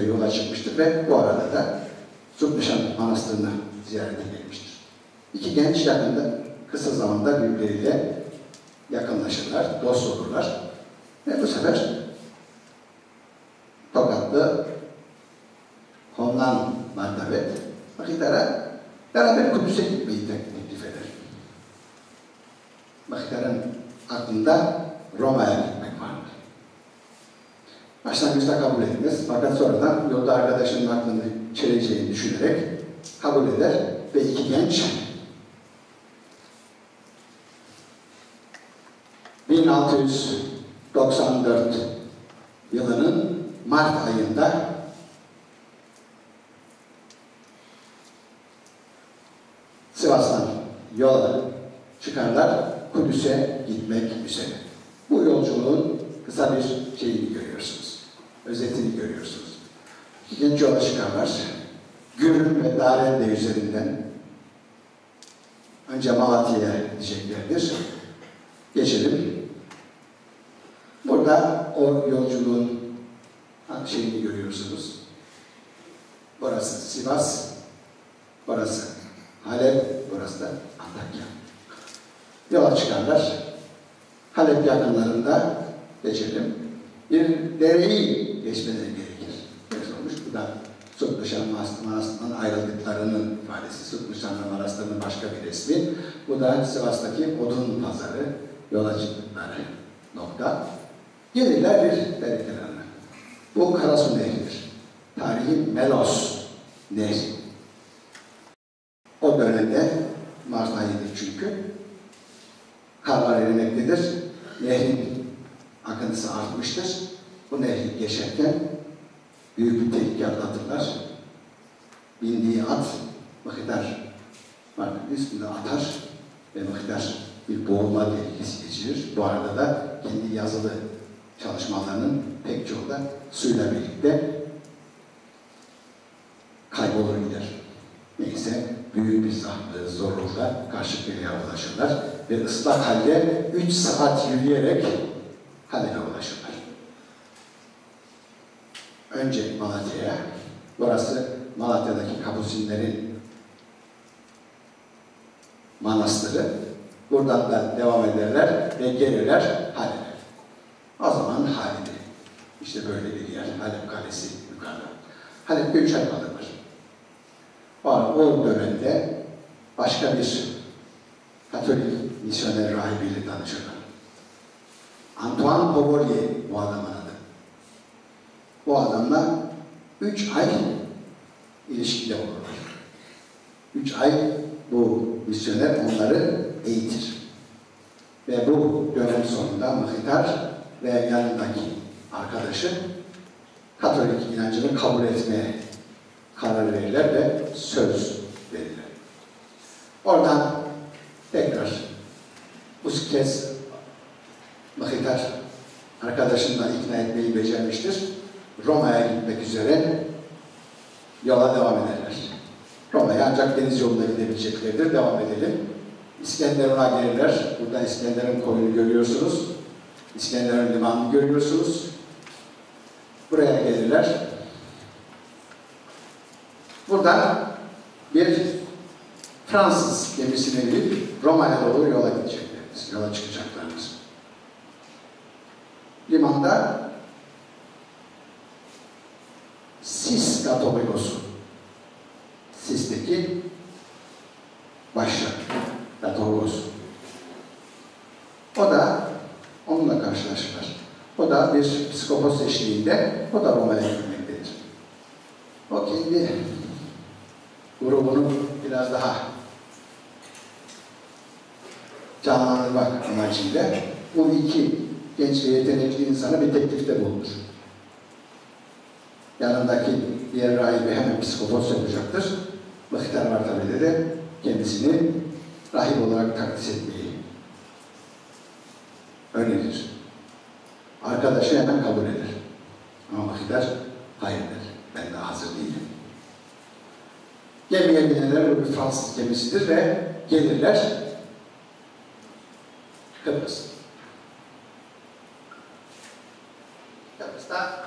yola çıkmıştır ve bu arada da Sivas Manastırı'na ziyarete gelmiştir. İki genç yakında, kısa zamanda birbirleriyle yakınlaşırlar, dost olurlar ve bu sefer Tokatlı Hovhannes Vardapet Mkhitar'a beraber Kudüs'e gitmeyi teklif eder. Mkhitar'ın aklında Roma'ya gitmek vardır. Başlangıçta kabul etmez fakat sonradan yolda arkadaşının aklını çeleceğini düşünerek kabul eder ve iki genç 1694 yılının Mart ayında Sivas'tan yola çıkarlar, Kudüs'e gitmek üzere. Bu yolculuğun kısa bir şeyini görüyorsunuz, özetini görüyorsunuz. İkinci yola çıkarlar, Gürün ve Darende üzerinden önce Malatya'ya gideceklerdir. Geçelim. Burada o yolculuğun şeyini görüyorsunuz. Burası Sivas, burası Halep, burası da Antakya. Yola çıkarlar. Halep yakınlarında geçelim. Bir dereyi geçmeleri gerekir. Ne olmuş? Bu da Sutmuşan Manastırı'nın ayrıldıklarının ifadesi. Sutmuşan Manastırı'nın başka bir resmi. Bu da Sivas'taki odun pazarı, yola çıktıkları nokta. Gelirler bir dere kenarına. Bu Karasu Nehri'dir. Tarihi Melos Nehri. O dönemde Mart ayıdır çünkü. Karlar erimektedir. Nehrin akıntısı artmıştır. Bu nehri geçerken büyük bir tehlike atlatırlar. Bindiği at Mkhitar Vardapet'in üstünde atar ve Mkhitar bir boğulma tehlikesi geçirir. Bu arada da kendi yazılı çalışmalarının pek çoğu da suyla birlikte kaybolur gider. Neyse büyük bir zorlukla karşı kaleye ulaşırlar ve ıslak halde 3 saat yürüyerek kaleye ulaşırlar. Önce Malatya'ya, burası Malatya'daki Kapusinlerin manastırı. Buradan da devam ederler ve gelirler Halep'e. O zaman Halep'e, işte böyle bir yer, Halep Kalesi yukarıda. Halep'te 3 ay kalırlar. O dönemde başka bir Katolik misyoner rahibiyle tanışırlar. Antoine Poverlier bu adamın adı. Bu adamla 3 ay ilişkide olurlar. 3 ay bu misyoner onları eğitir. Ve bu dönem sonunda Mkhitar ve yanındaki arkadaşı Katolik inancını kabul etmeye karar verirler ve söz verirler. Oradan tekrar bu kez Mkhitar arkadaşından ikna etmeyi becermiştir. Roma'ya gitmek üzere yola devam ederler. Roma'ya ancak deniz yoluna gidebileceklerdir. Devam edelim. İskenderun'a gelirler. Burada İskenderun koyunu görüyorsunuz. İskenderun limanını görüyorsunuz. Buraya gelirler. Buradan bir Fransız gemisine girip Roma'ya doğru yola gideceklerimiz, yola çıkacaklarımız. Limanda Siska Tobagosu, Sis'teki başlık, Tobagosu. O da onunla karşılaşırlar. O da da bir psikopos eşliğinde, o da Roma'ya gitmektedir. O kendi grubunu biraz daha canlandırmak amacıyla bu iki genç ve yetenekli insana bir teklifte bulunur. Yanındaki diğer rahibi hemen psikopos yapacaktır. Mkhitar Vardapet'e de kendisini rahip olarak takdis etmeyi önerir. Arkadaşı hemen kabul eder. Ama Mkhitar hayır der. Ben daha hazır değilim. Gemiye binerler, bir Fransız gemisidir ve gelirler Kıbrıs. Kıbrıs'ta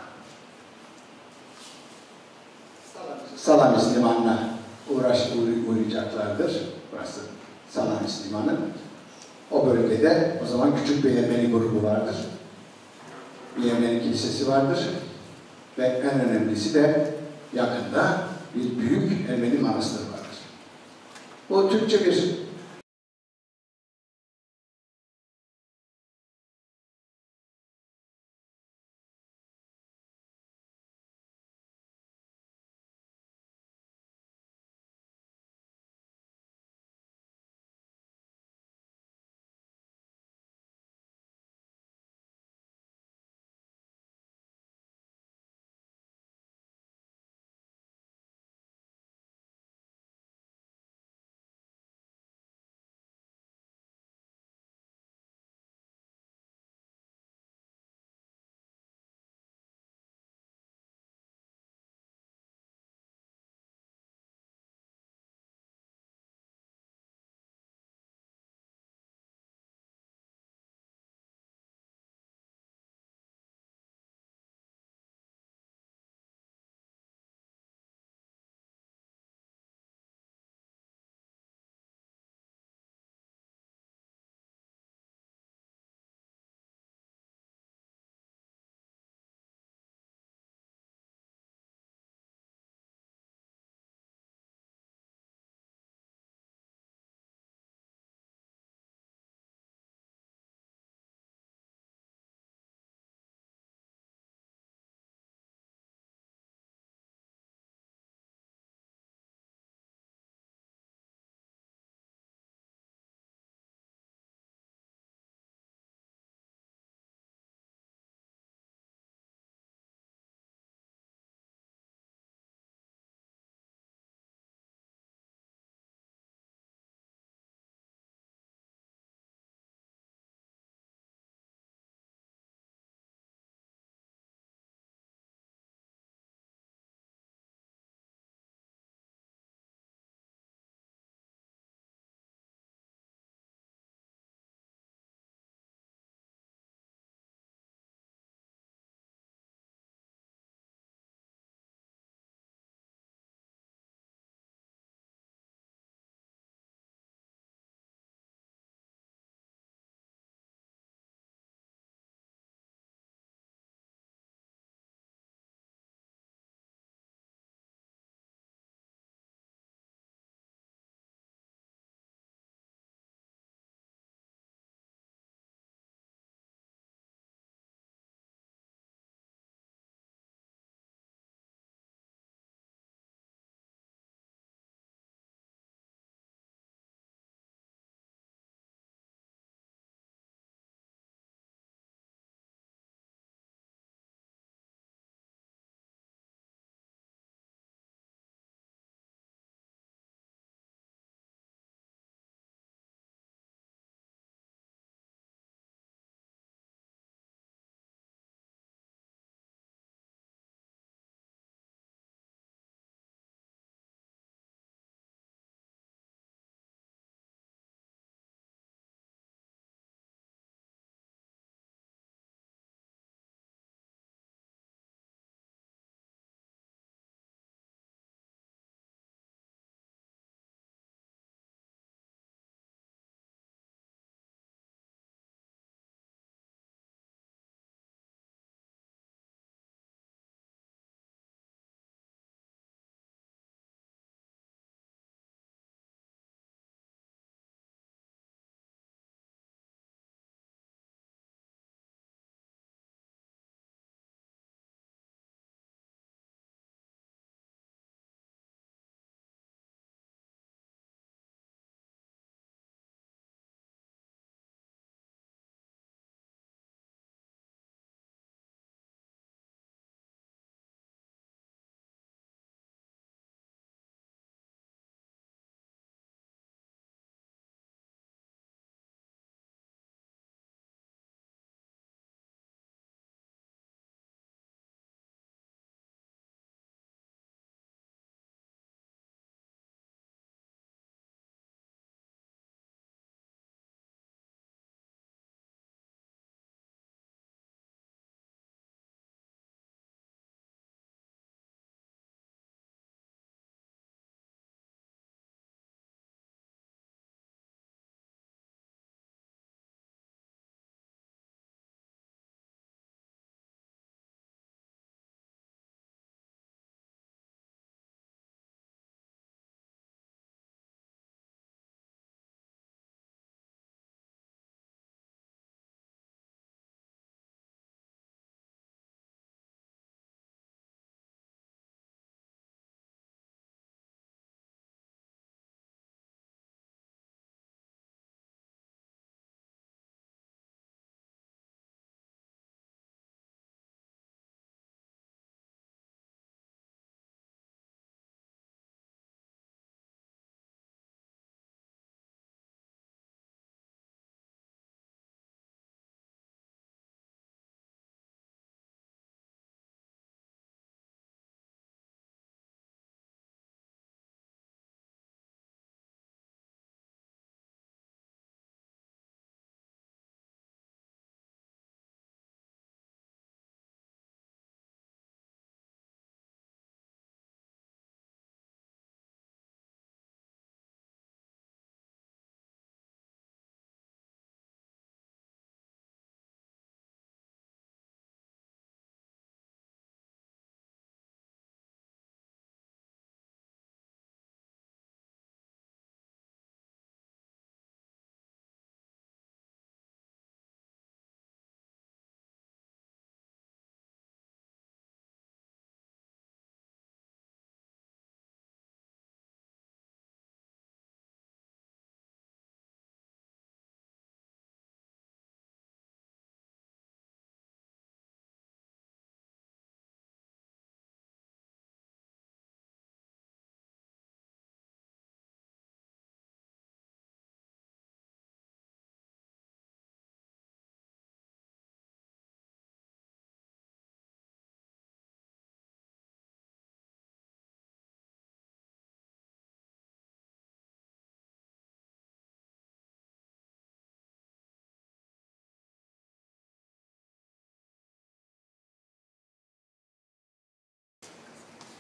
Salamis limanına uğrayacaklardır. Burası Salamis limanı. O bölgede o zaman küçük bir Ermeni grubu vardır. Bir Ermeni kilisesi vardır. Ve en önemlisi de yakında bir büyük Ermeni manastırı vardır. Bu Türkçe bir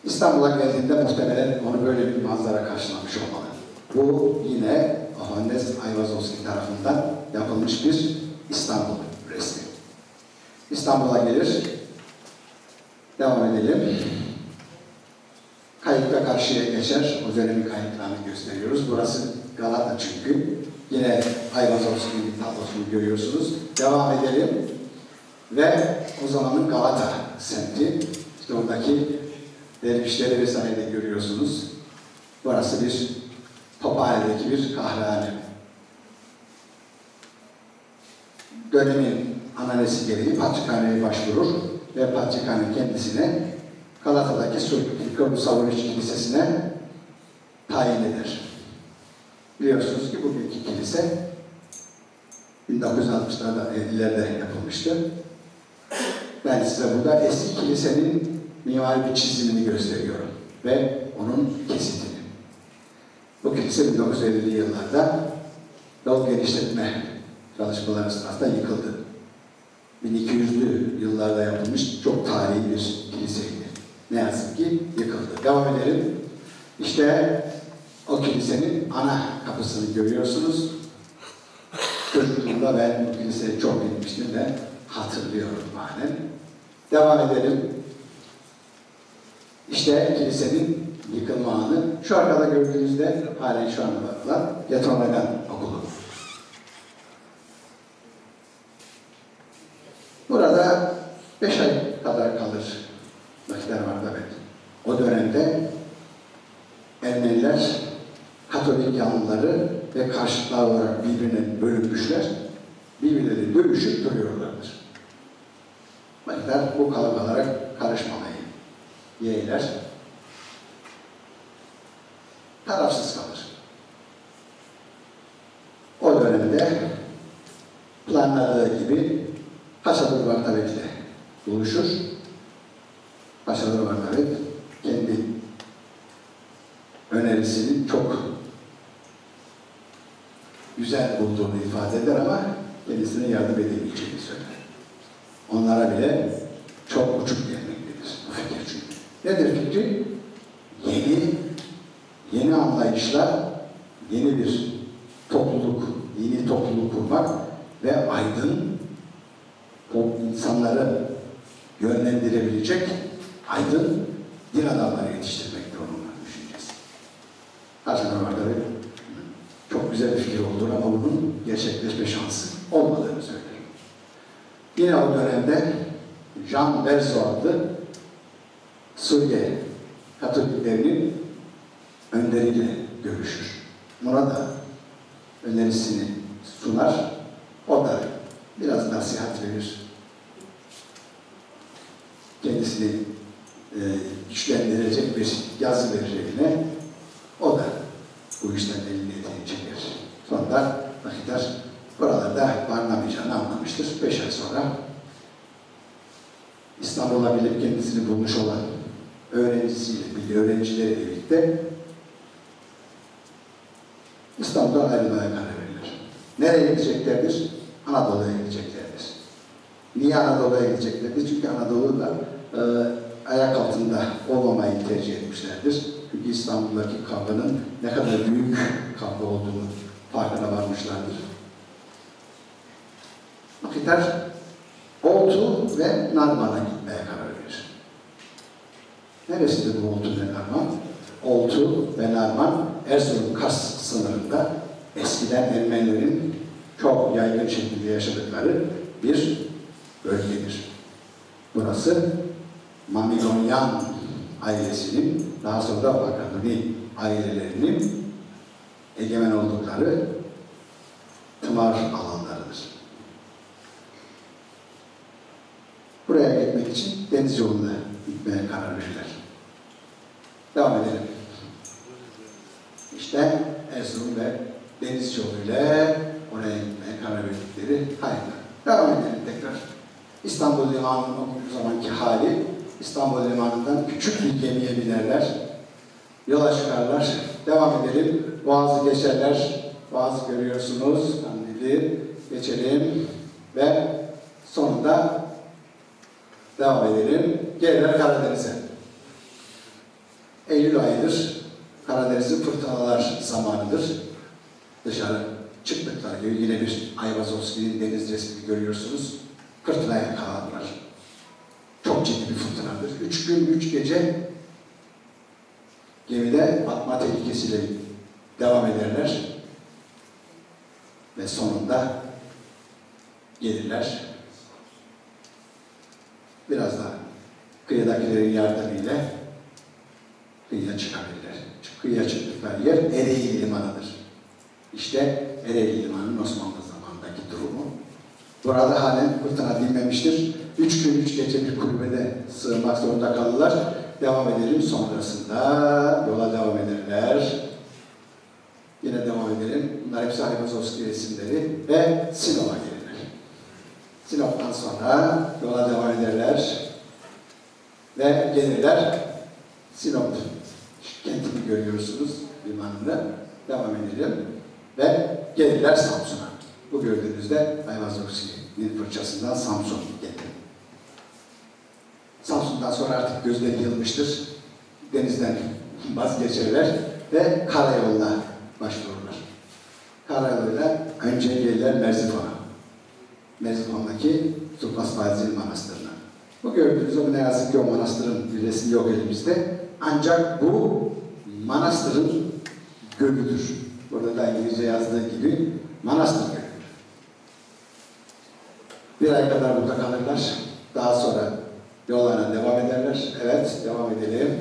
İstanbul'a geldiğinde muhtemelen onu böyle bir manzara karşılamış olmalı. Bu yine Hovhannes Ayvazovsky tarafından yapılmış bir İstanbul resmi. İstanbul'a gelir. Devam edelim. Kayıkla karşıya geçer. O dönemin kayıklarını gösteriyoruz. Burası Galata çünkü. Yine Ayvazovsky'nin tablosunu görüyorsunuz. Devam edelim. Ve o zamanın Galata semti. İşte oradaki dervişleri vesaire görüyorsunuz. Burası bir Tophane'deki bir kahvehane. Dönemin analizi gereği Patrikhane'ye başvurur ve Patrikhane kendisine Galata'daki Sultanahmet Savunucu Kilisesi'ne tayin eder. Biliyorsunuz ki bugünkü kilise 1960'larda, 50'lerde yapılmıştı. Ben size burada eski kilisenin mimari bir çizimini gösteriyorum ve onun kesitini. Bu kilise 1950'li yıllarda yol genişletme çalışmaları sırasında yıkıldı. 1200'lü yıllarda yapılmış çok tarihi bir kiliseydi. Ne yazık ki yıkıldı. Devam edelim. İşte o kilisenin ana kapısını görüyorsunuz. Çocukluğumda ben bu kiliseye çok gitmiştim ve hatırlıyorum halen. Devam edelim. İşte kilisenin yıkılma anı. Şu arkada gördüğünüzde halen şu anda bakılan Yatronagan Okulu. Burada 5 ay kadar kalır Mkhitar Vardapet. O dönemde Ermeniler, Katolik yanlıları ve karşıtlar olarak birbirine bölünmüşler, birbirleri dövüşüp duruyorlardır. Mkhitar bu kalabalığa karışmamayı yeğler, tarafsız kalır. O dönemde planladığı gibi Paşadur Vardapet ile buluşur. Paşadur Vardapet kendi önerisinin çok güzel bulduğunu ifade eder ama kendisine yardım edemeyeceğini söyler. Onlara bile çok uçuk gelmektedir bu fikir çünkü. Nedir fikri? Yeni anlayışlar, yeni bir topluluk, yeni topluluk kurmak ve aydın insanları yönlendirebilecek aydın din adamları yetiştirmektir onunla düşüneceğiz. Aslında var tabii çok güzel bir fikir oldu ama bunun gerçekleşme şansı olmadığını söylüyorum. Yine o dönemde Jean Berzo adlı Suriye Katoliklerinin önderiyle görüşür. Buna da önerisini sunar. O da biraz nasihat verir. Kendisini güçlendirecek bir yazı vereceğine o da bu işten elini eteğini çeker. Sonunda Mkhitar buralarda barınamayacağını anlamıştır. 5 ay sonra İstanbul'a gelip kendisini bulmuş olan öğrencisiyle, öğrencileriyle birlikte İstanbul'dan ayrılmaya karar verilir. Nereye gideceklerdir? Anadolu'ya gideceklerdir. Niye Anadolu'ya gideceklerdir? Çünkü Anadolu'da ayak altında olmamayı tercih etmişlerdir. Çünkü İstanbul'daki kavganın ne kadar büyük kavga olduğunu farkına varmışlardır. Mkhitar Oltu ve Narman'a gitmeye karar verir. Neresidir bu Oltu ve Narman? Oltu ve Narman, Erzurum-Kars sınırında eskiden Ermenilerin çok yaygın şekilde yaşadıkları bir bölgedir. Burası Makedonyan ailesinin, daha sonra da Makedoni ailelerinin egemen oldukları tımar alanlarıdır. Buraya gitmek için deniz yoluna gitmeye karar verirler. Devam edelim. İşte Erzurum ve deniz yoluyla oraya gitmeye karar verdikleri hayırlı. Devam edelim tekrar. İstanbul Limanı'nın o zamanki hali, İstanbul Limanı'ndan küçük bir gemiye binerler, yola çıkarlar, devam edelim. Boğazı geçerler, Boğazı görüyorsunuz, Kandil'i geçelim ve sonunda devam edelim. Gelirler Karadeniz'e. Eylül ayıdır. Karadeniz'in fırtınalar zamanıdır. Dışarı çıktıkları gibi yine bir Ayvazovsky'nin deniz resmini görüyorsunuz. Fırtınaya yakalandılar. Çok ciddi bir fırtınadır. 3 gün 3 gece gemide batma tehlikesiyle devam ederler. Ve sonunda gelirler. Biraz daha kıyıdakilerin yardımıyla kıyıya çıkabilirler. Kıyıya çıktıkları yer Ereğli Limanı'dır. İşte Ereğli Limanı'nın Osmanlı zamanındaki durumu. Burada halen fırtına dinmemiştir. 3 gün 3 gece bir kulübede sığınmak zorunda kalırlar. Devam edelim. Sonrasında yola devam ederler. Yine devam edelim. Bunlar hepsi Ayvazovsky resimleri ve Sinop'a gelirler. Sinop'tan sonra yola devam ederler ve gelirler. Sinop kentini görüyorsunuz limanında. Devam edelim ve gelirler Samsun'a. Bu gördüğünüzde Ayvazovsky'nin fırçasından Samsun geldi. Samsun'dan sonra artık gözleri yılmıştır. Denizden vazgeçerler ve karayoluna başvururlar. Karayoluyla önce gelirler Merzifon'a. Merzifon'daki Tomas Maius Manastırı'na. Bu gördüğünüz o ne yazık ki o manastırın bir resmi yok elimizde. Ancak bu manastırın gölüdür. Burada da İngilizce yazdığı gibi manastır gölüdür. Bir ay kadar burada kalırlar. Daha sonra yollarına devam ederler. Evet, devam edelim.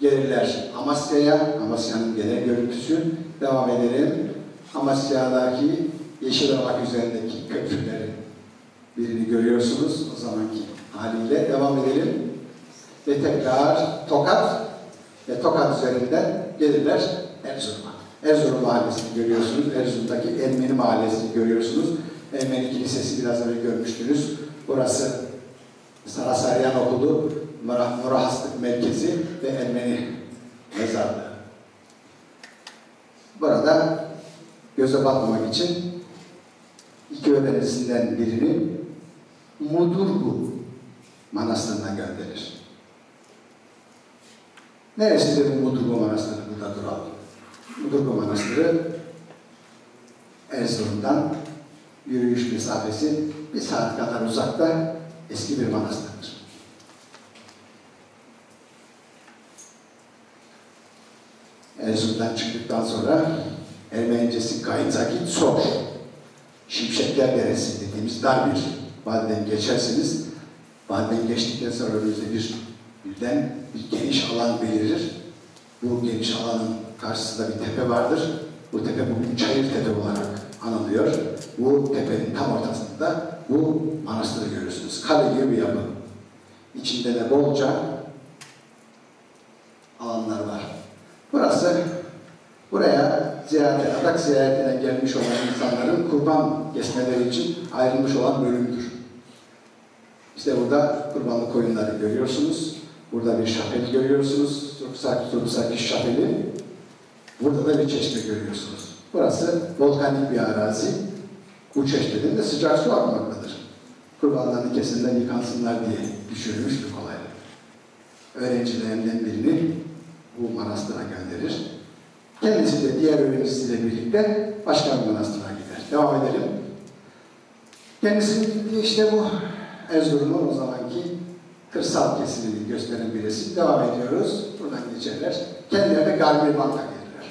Gelirler Amasya'ya. Amasya'nın genel görüntüsü. Devam edelim. Amasya'daki yeşil olmak üzerindeki köprülerin birini görüyorsunuz. O zamanki haliyle devam edelim. Ve tekrar Tokat ve Tokat üzerinden gelirler Erzurum'a. Erzurum mahallesini görüyorsunuz. Erzurum'daki Ermeni mahallesini görüyorsunuz. Ermeni Kilisesi biraz önce görmüştünüz. Burası Sarasaryan Okulu, Murahaslık Merkezi ve Ermeni Mezarlığı. Burada göze batmamak için iki önerisinden birini Mudurgu Manastırı'na gönderir. Neresidir bu Mudurgu Manastırı? Burada duralım. Mudurgu Manastırı Erzurum'dan yürüyüş mesafesi 1 saat kadar uzakta eski bir manastırdır. Erzurum'dan çıktıktan sonra Ermenicesi Gayinzakit Sor, Şimşekler Deresi dediğimiz dar bir vadiden geçersiniz. Vadiden geçtikten sonra önünüzde birden bir geniş alan belirir. Bu geniş alanın karşısında bir tepe vardır. Bu tepe bugün Çayırtepe olarak anılıyor. Bu tepenin tam ortasında bu manastırı görürsünüz. Kale gibi bir yapı. İçinde de bolca alanlar var. Buraya ziyarete, adak ziyaretine gelmiş olan insanların kurban kesmeleri için ayrılmış olan bölümdür. İşte burada kurbanlık koyunları görüyorsunuz. Burada bir şapel görüyorsunuz. Turksaki şapeli. Burada da bir çeşme görüyorsunuz. Burası volkanik bir arazi. Bu çeşmeden de sıcak su akmaktadır. Kurbanlarını kesinlikle yıkansınlar diye düşünülmüş bir kolaylık. Öğrencilerinden birini bu manastıra gönderir. Kendisi de diğer öğrencisiyle birlikte başka bir manastıra gider. Devam edelim. Kendisi de işte bu Erzurum'un o zamanki kırsal kesimini gösteren bir resim. Devam ediyoruz. Buradan geçerler. Kendilerine Garmirvan'da gelirler.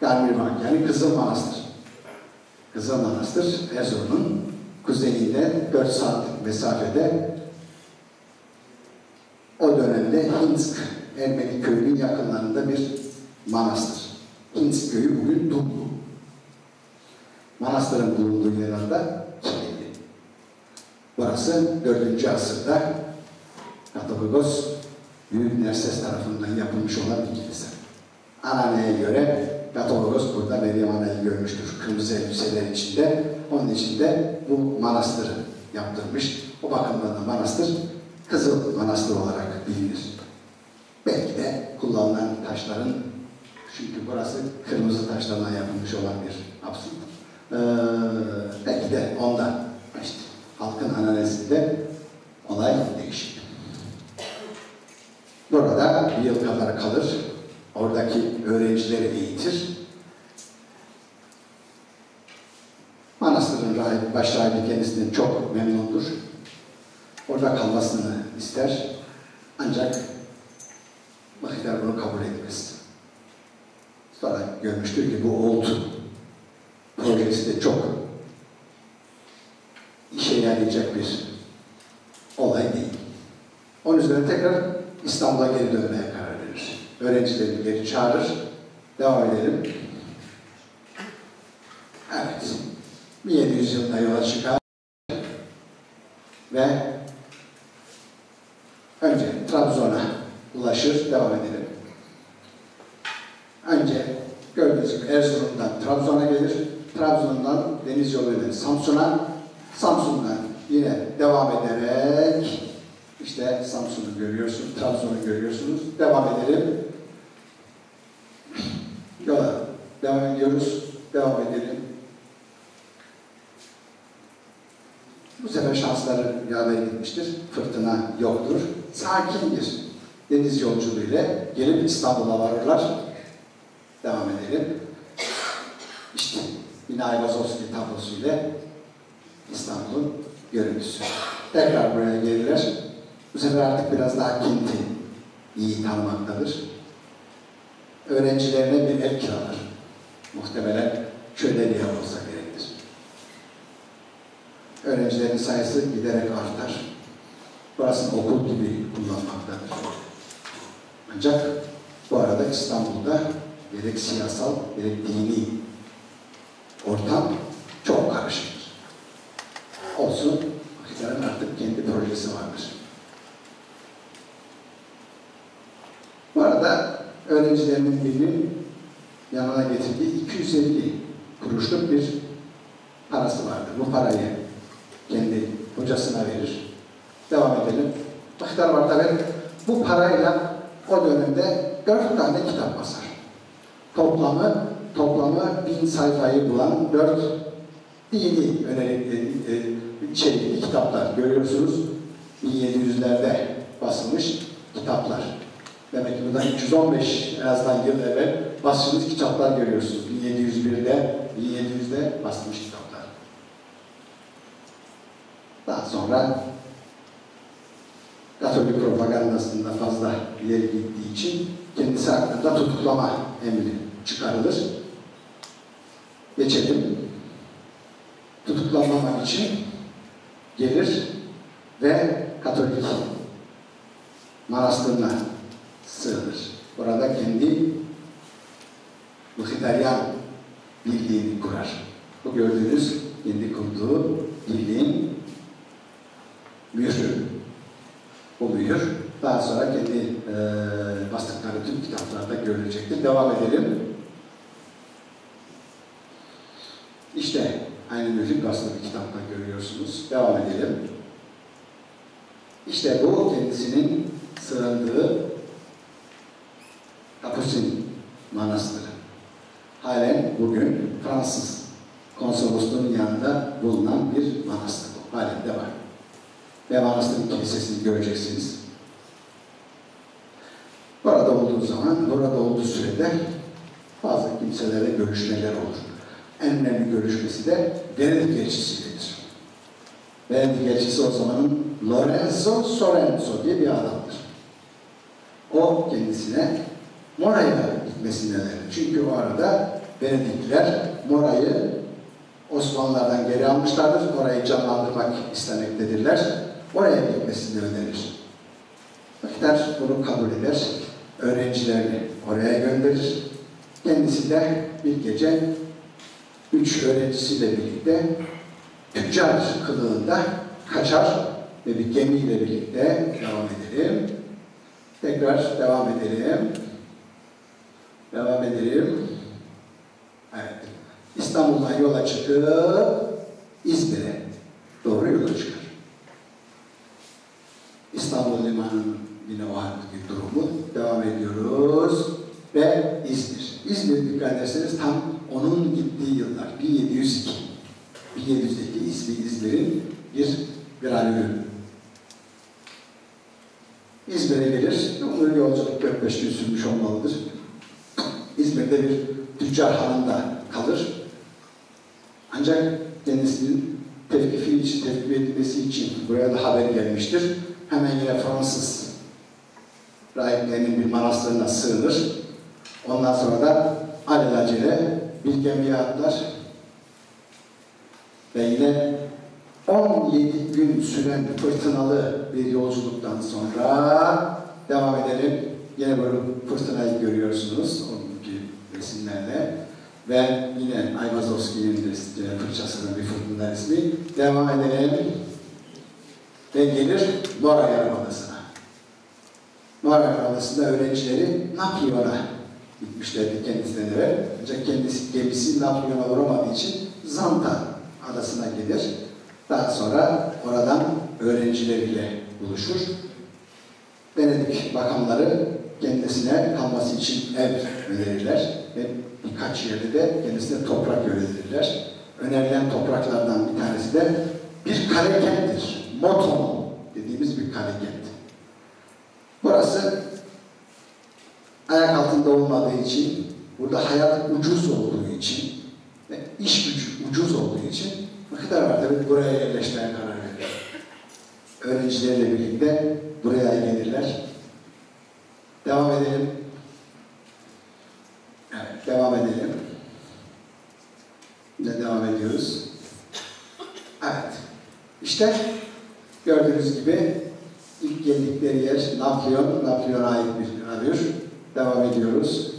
Garmirvan yani Kızıl Manastır. Kızıl Manastır Erzurum'un kuzeyinde 4 saatlik mesafede o dönemde Hinsk Ermeni köyünün yakınlarında bir manastır. Hinsk köyü bugün Dumlu. Manastırın bulunduğu yerlerde Kileli. Burası 4. asırda Katapagos Büyük Nerses tarafından yapılmış olan bir kilise. Anane'ye göre Katapagos burada Meryem Ana'yı görmüştür. Kırmızı elbiseler içinde. Onun için de bu manastırı yaptırmış. O bakımdan da manastır Kızıl Manastır olarak bilinir. Belki de kullanılan taşların, çünkü burası kırmızı taşlardan yapılmış olan bir absürt. Belki de ondan işte halkın analizinde olay değişik. Burada bir yıl kadar kalır. Oradaki öğrencileri eğitir. Manastırın başrahibi kendisinden çok memnundur. Orada kalmasını ister. Ancak Mkhitar bunu kabul etmez. Sonra görmüştür ki bu Oltu projesi de çok işe yarayacak bir olay değil. Onun üzerine tekrar İstanbul'a geri dönmeye karar verir. Öğrencileri geri çağırır. Devam edelim. Evet. 1700 yılında yola çıkar ve önce Trabzon'a ulaşır. Devam edelim. Önce gördüğünüz gibi Erzurum'dan Trabzon'a gelir. Trabzon'dan deniz yoluyla Samsun'a, Samsun'dan yine devam ederek işte Samsun'u görüyorsunuz, Trabzon'u görüyorsunuz. Devam edelim. Yola devam ediyoruz. Devam edelim. Bu sefer şansları yağda gitmiştir. Fırtına yoktur. Sakin bir deniz yolculuğuyla gelip İstanbul'a varırlar. Devam edelim. İşte yine Ayvazovsky tablosu ile İstanbul'un görüntüsü. Tekrar buraya gelirler. Bu sefer artık biraz daha kenti iyi tanımaktadır. Öğrencilerine bir ev kiralar. Muhtemelen köleliğe olsa gerektir. Öğrencilerin sayısı giderek artar. Burasını okul gibi kullanmaktadır. Ancak bu arada İstanbul'da gerek siyasal, gerek dini ortam çok karışıktır. Olsun, Mkhitar'ın artık kendi projesi vardır. Bu arada öğrencilerinin birinin yanına getirdiği 250 kuruşluk bir parası vardı. Bu parayı kendi hocasına verir. Devam edelim. Mkhitar Vardapet bu parayla o dönemde 4 tane kitap basar. Toplamı 1000 sayfayı bulan 4 dini içerikli kitaplar görüyorsunuz. 1700'lerde basılmış kitaplar. Demek ki buradan 315 en azından yıl evvel basılmış kitaplar görüyorsunuz. 1701'de, 1700'de basılmış kitaplar. Daha sonra Katolik propagandasında fazla ileri gittiği için kendisi hakkında tutuklama emri çıkarılır. Geçelim. Tutuklanmamak için gelir ve Katolik manastırına sığınır. Orada kendi Mkhitaryan birliğini kurar. Bu gördüğünüz kendi kurduğu birliğin mührü. O mühür daha sonra kendi bastıkları tüm kitaplarda görülecektir. Devam edelim. İşte aynı mührü bastığı bir kitapta görüyorsunuz. Devam edelim. İşte bu kendisinin sığındığı Pasine Manastırı. Halen bugün Fransız konsolosluğunun yanında bulunan bir manastır. Halen de var. Ve manastırın kilisesini göreceksiniz. Burada olduğu zaman, burada olduğu sürede bazı kimselerle görüşmeler olur. En önemli görüşmesi de Venedik elçisiyledir. Venedik elçisi o zamanın Lorenzo Sorenzo diye bir adamdır. O kendisine Mora'ya gitmesini önerir. Çünkü o arada Venedikliler Mora'yı Osmanlılardan geri almışlardır. Orayı canlandırmak istemektedirler. Oraya gitmesini önerir. Mkhitar bunu kabul eder. Öğrencilerini oraya gönderir. Kendisi de bir gece 3 öğrencisiyle birlikte tüccar kılığında kaçar ve bir gemiyle birlikte devam edelim. Tekrar devam edelim. Devam edelim. Evet. İstanbul'dan yola çıkıp İzmir'e doğru yola çıkar. İstanbul Limanı'nın yine o halindeki durumu. Devam ediyoruz. Ve İzmir. İzmir dikkat ederseniz tam onun gittiği yıllar. 1702. 1702 İzmir'in bir gravürü. İzmir'e gelir ve onların yolculuk 4-5 gün sürmüş olmalıdır. İzmir'de bir tüccar hanında kalır. Ancak kendisinin tevkif edilmesi için buraya da haber gelmiştir. Hemen yine Fransız rahiplerinin bir manastırına sığınır. Ondan sonra da alelacele bir gemiye atlar. Ve yine 17 gün süren fırtınalı bir yolculuktan sonra devam edelim. Yine böyle fırtınayı görüyorsunuz onunki resimlerle. Ve yine Ayvazovski'nin fırçasının bir fırtına resmi. Devam edelim. Ve gelir Mora Yarımadası'na. Mora Yarımadası'nda öğrencileri Napyon'a gitmişlerdi kendisinden evvel. Ancak kendisi gemisi Napyon'a uğramadığı için Zanta adasına gelir. Daha sonra oradan öğrencileriyle buluşur. Venedik bakanları kendisine kalması için ev önerirler ve birkaç yerde de kendisine toprak önerirler. Önerilen topraklardan bir tanesi de bir kale kenttir. Moton dediğimiz bir kale kent. Burası ayak altında olmadığı için, burada hayat ucuz olduğu için ve iş gücü ucuz olduğu için Mkhitar Vardapet buraya yerleşmeye karar verir. Öğrencileriyle birlikte buraya gelirler. Devam edelim. Evet, devam edelim. Ve devam ediyoruz. Evet. İşte gördüğünüz gibi ilk geldikleri yer Napolyon, Napolyon'a ait bir arıyor. Devam ediyoruz.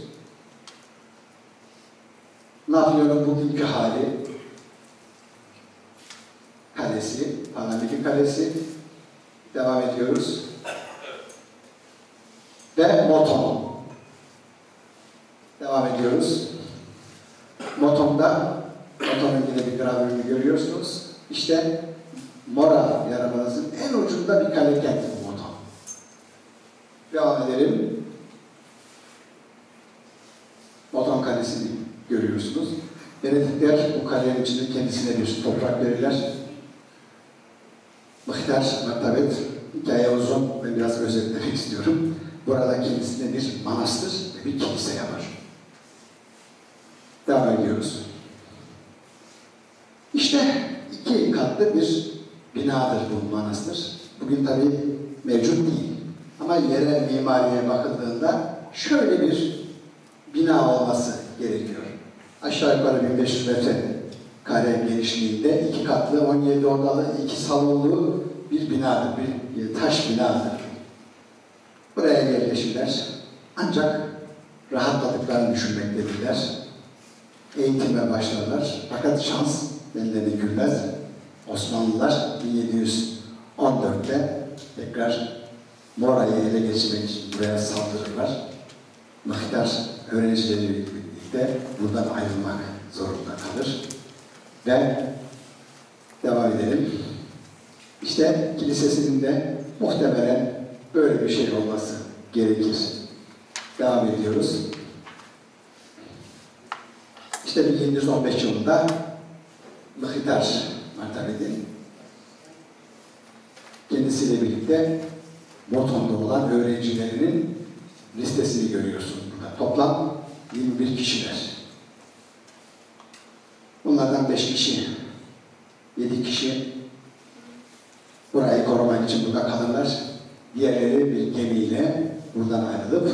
Napolyon'un bugünkü hali, kalesi, Panamiki kalesi. Devam ediyoruz. Ve Moton. Devam ediyoruz. Moton'da, Moton'un yine bir gravürünü görüyorsunuz. İşte Mora Yarımadası'nın en ucunda bir kale kenti bu Moton. Devam edelim. Moton kalesini görüyorsunuz. Venedikler bu kalenin içinde kendisine bir toprak verirler. Mkhitar Vardapet, hikaye uzun ve biraz özetlemek istiyorum. Burada kendisine bir manastır ve bir kilise yapar. Devam ediyoruz. İşte iki katlı bir binadır bu manastır. Bugün tabi mevcut değil. Ama yerel mimariye bakıldığında şöyle bir bina olması gerekiyor. Aşağı yukarı 1500 metrekare genişliğinde iki katlı, 17 odalı, 2 salonlu bir binadır, bir taş binadır. Buraya yerleşirler. Ancak rahatladıklarını düşünmektedirler. Eğitime başlarlar. Fakat şans ellerine gülmez. Osmanlılar 1714'te tekrar Mora'yı ele geçirmek için buraya saldırırlar. Mkhitar öğrencileriyle birlikte buradan ayrılmak zorunda kalır. Ve devam edelim. İşte kilisesinin de muhtemelen böyle bir şey olması gerekir. Devam ediyoruz. İşte 1715 yılında Mkhitar Vardapet'in kendisiyle birlikte Moton'da olan öğrencilerinin listesini görüyorsunuz burada. Toplam 21 kişiler. Bunlardan 5 kişi, 7 kişi burayı korumak için burada kalırlar. Diğerleri bir gemiyle buradan ayrılıp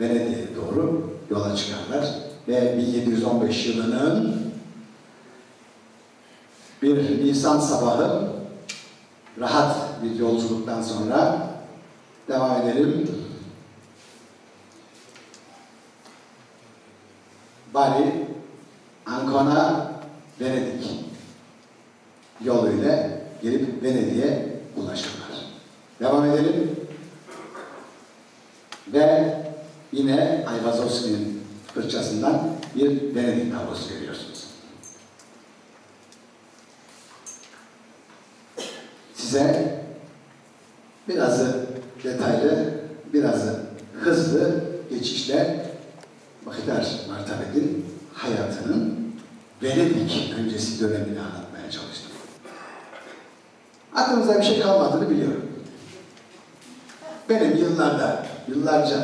Venedik'e doğru yola çıkarlar ve 1715 yılının bir Nisan sabahı rahat bir yolculuktan sonra devam edelim. Bari, Ancona, Venedik yoluyla gelip Venedik'e ulaşırlar. Devam edelim. Ve yine Ayvazovski'nin fırçasından bir Venedik tablosu görüyorsunuz. Size birazı detaylı, birazı hızlı geçişle Mkhitar Vardapet'in hayatının Venedik öncesi dönemini anlatmaya çalıştım. Aklınızda bir şey kalmadığını biliyorum. benim yıllarca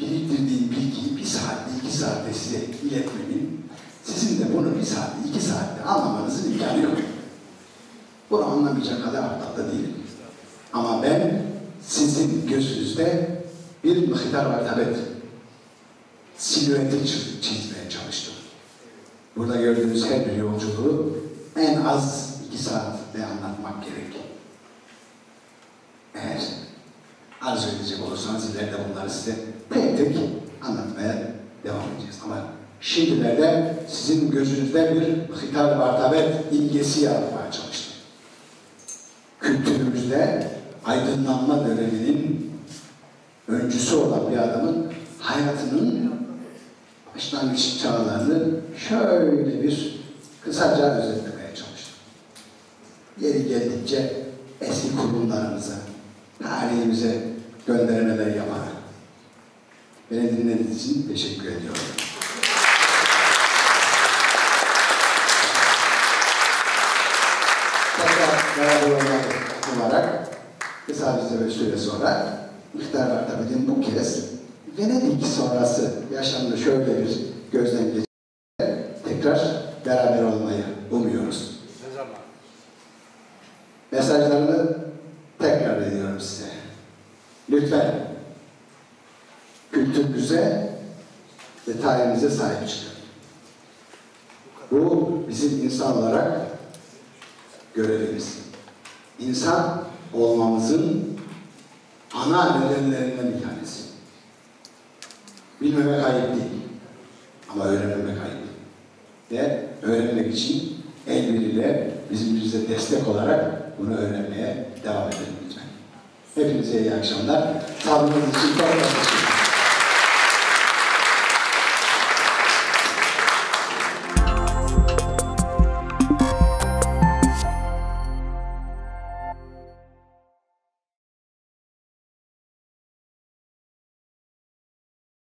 biriktirdiğim bilgiyi bir saatte, iki saatte size iletmemin, sizin de bunu bir saatte, iki saatte anlamanızın imkanı yok. Bunu anlamayacak kadar aptal da değilim. Ama ben sizin gözünüzde bir Mkhitar Vardapet silüeti çizmeye çalıştım. Burada gördüğünüz her bir yolculuğu en az iki saatte anlatmak gerek. Eğer arzu edecek olursanız ileride bunları size tek tek anlatmaya devam edeceğiz. Ama şimdilerde sizin gözünüzde bir Mkhitar Vardapet imgesi yaratmaya çalıştım. Kültürümüzde aydınlanma döneminin öncüsü olan bir adamın hayatının başlangıç çağlarını şöyle bir kısaca özetlemeye çalıştım. Yeri geldikçe eski kurumlarımıza, tarihimize göndermeler yaparak. Beni dinlediğiniz için teşekkür ediyorum. Olarak kısa bir süre sonra Mkhitar Vardapet'in bu kez Venedik sonrası yaşamda şöyle bir gözden geçirerek tekrar beraber olmayı umuyoruz. Ne zaman? Mesajlarını tekrar ediyorum size. Lütfen kültürümüze ve tarihimize sahip çıkın. Bu bizim insan olarak görevimiz. İnsan olmamızın ana nedenlerinden bir tanesi. Bilmemek ayıp değil. Ama öğrenmemek ayıp. Ve öğrenmek için el birliğiyle bizim bize destek olarak bunu öğrenmeye devam edelim lütfen. Hepinize iyi akşamlar. Sabrınız için çok teşekkür ederim.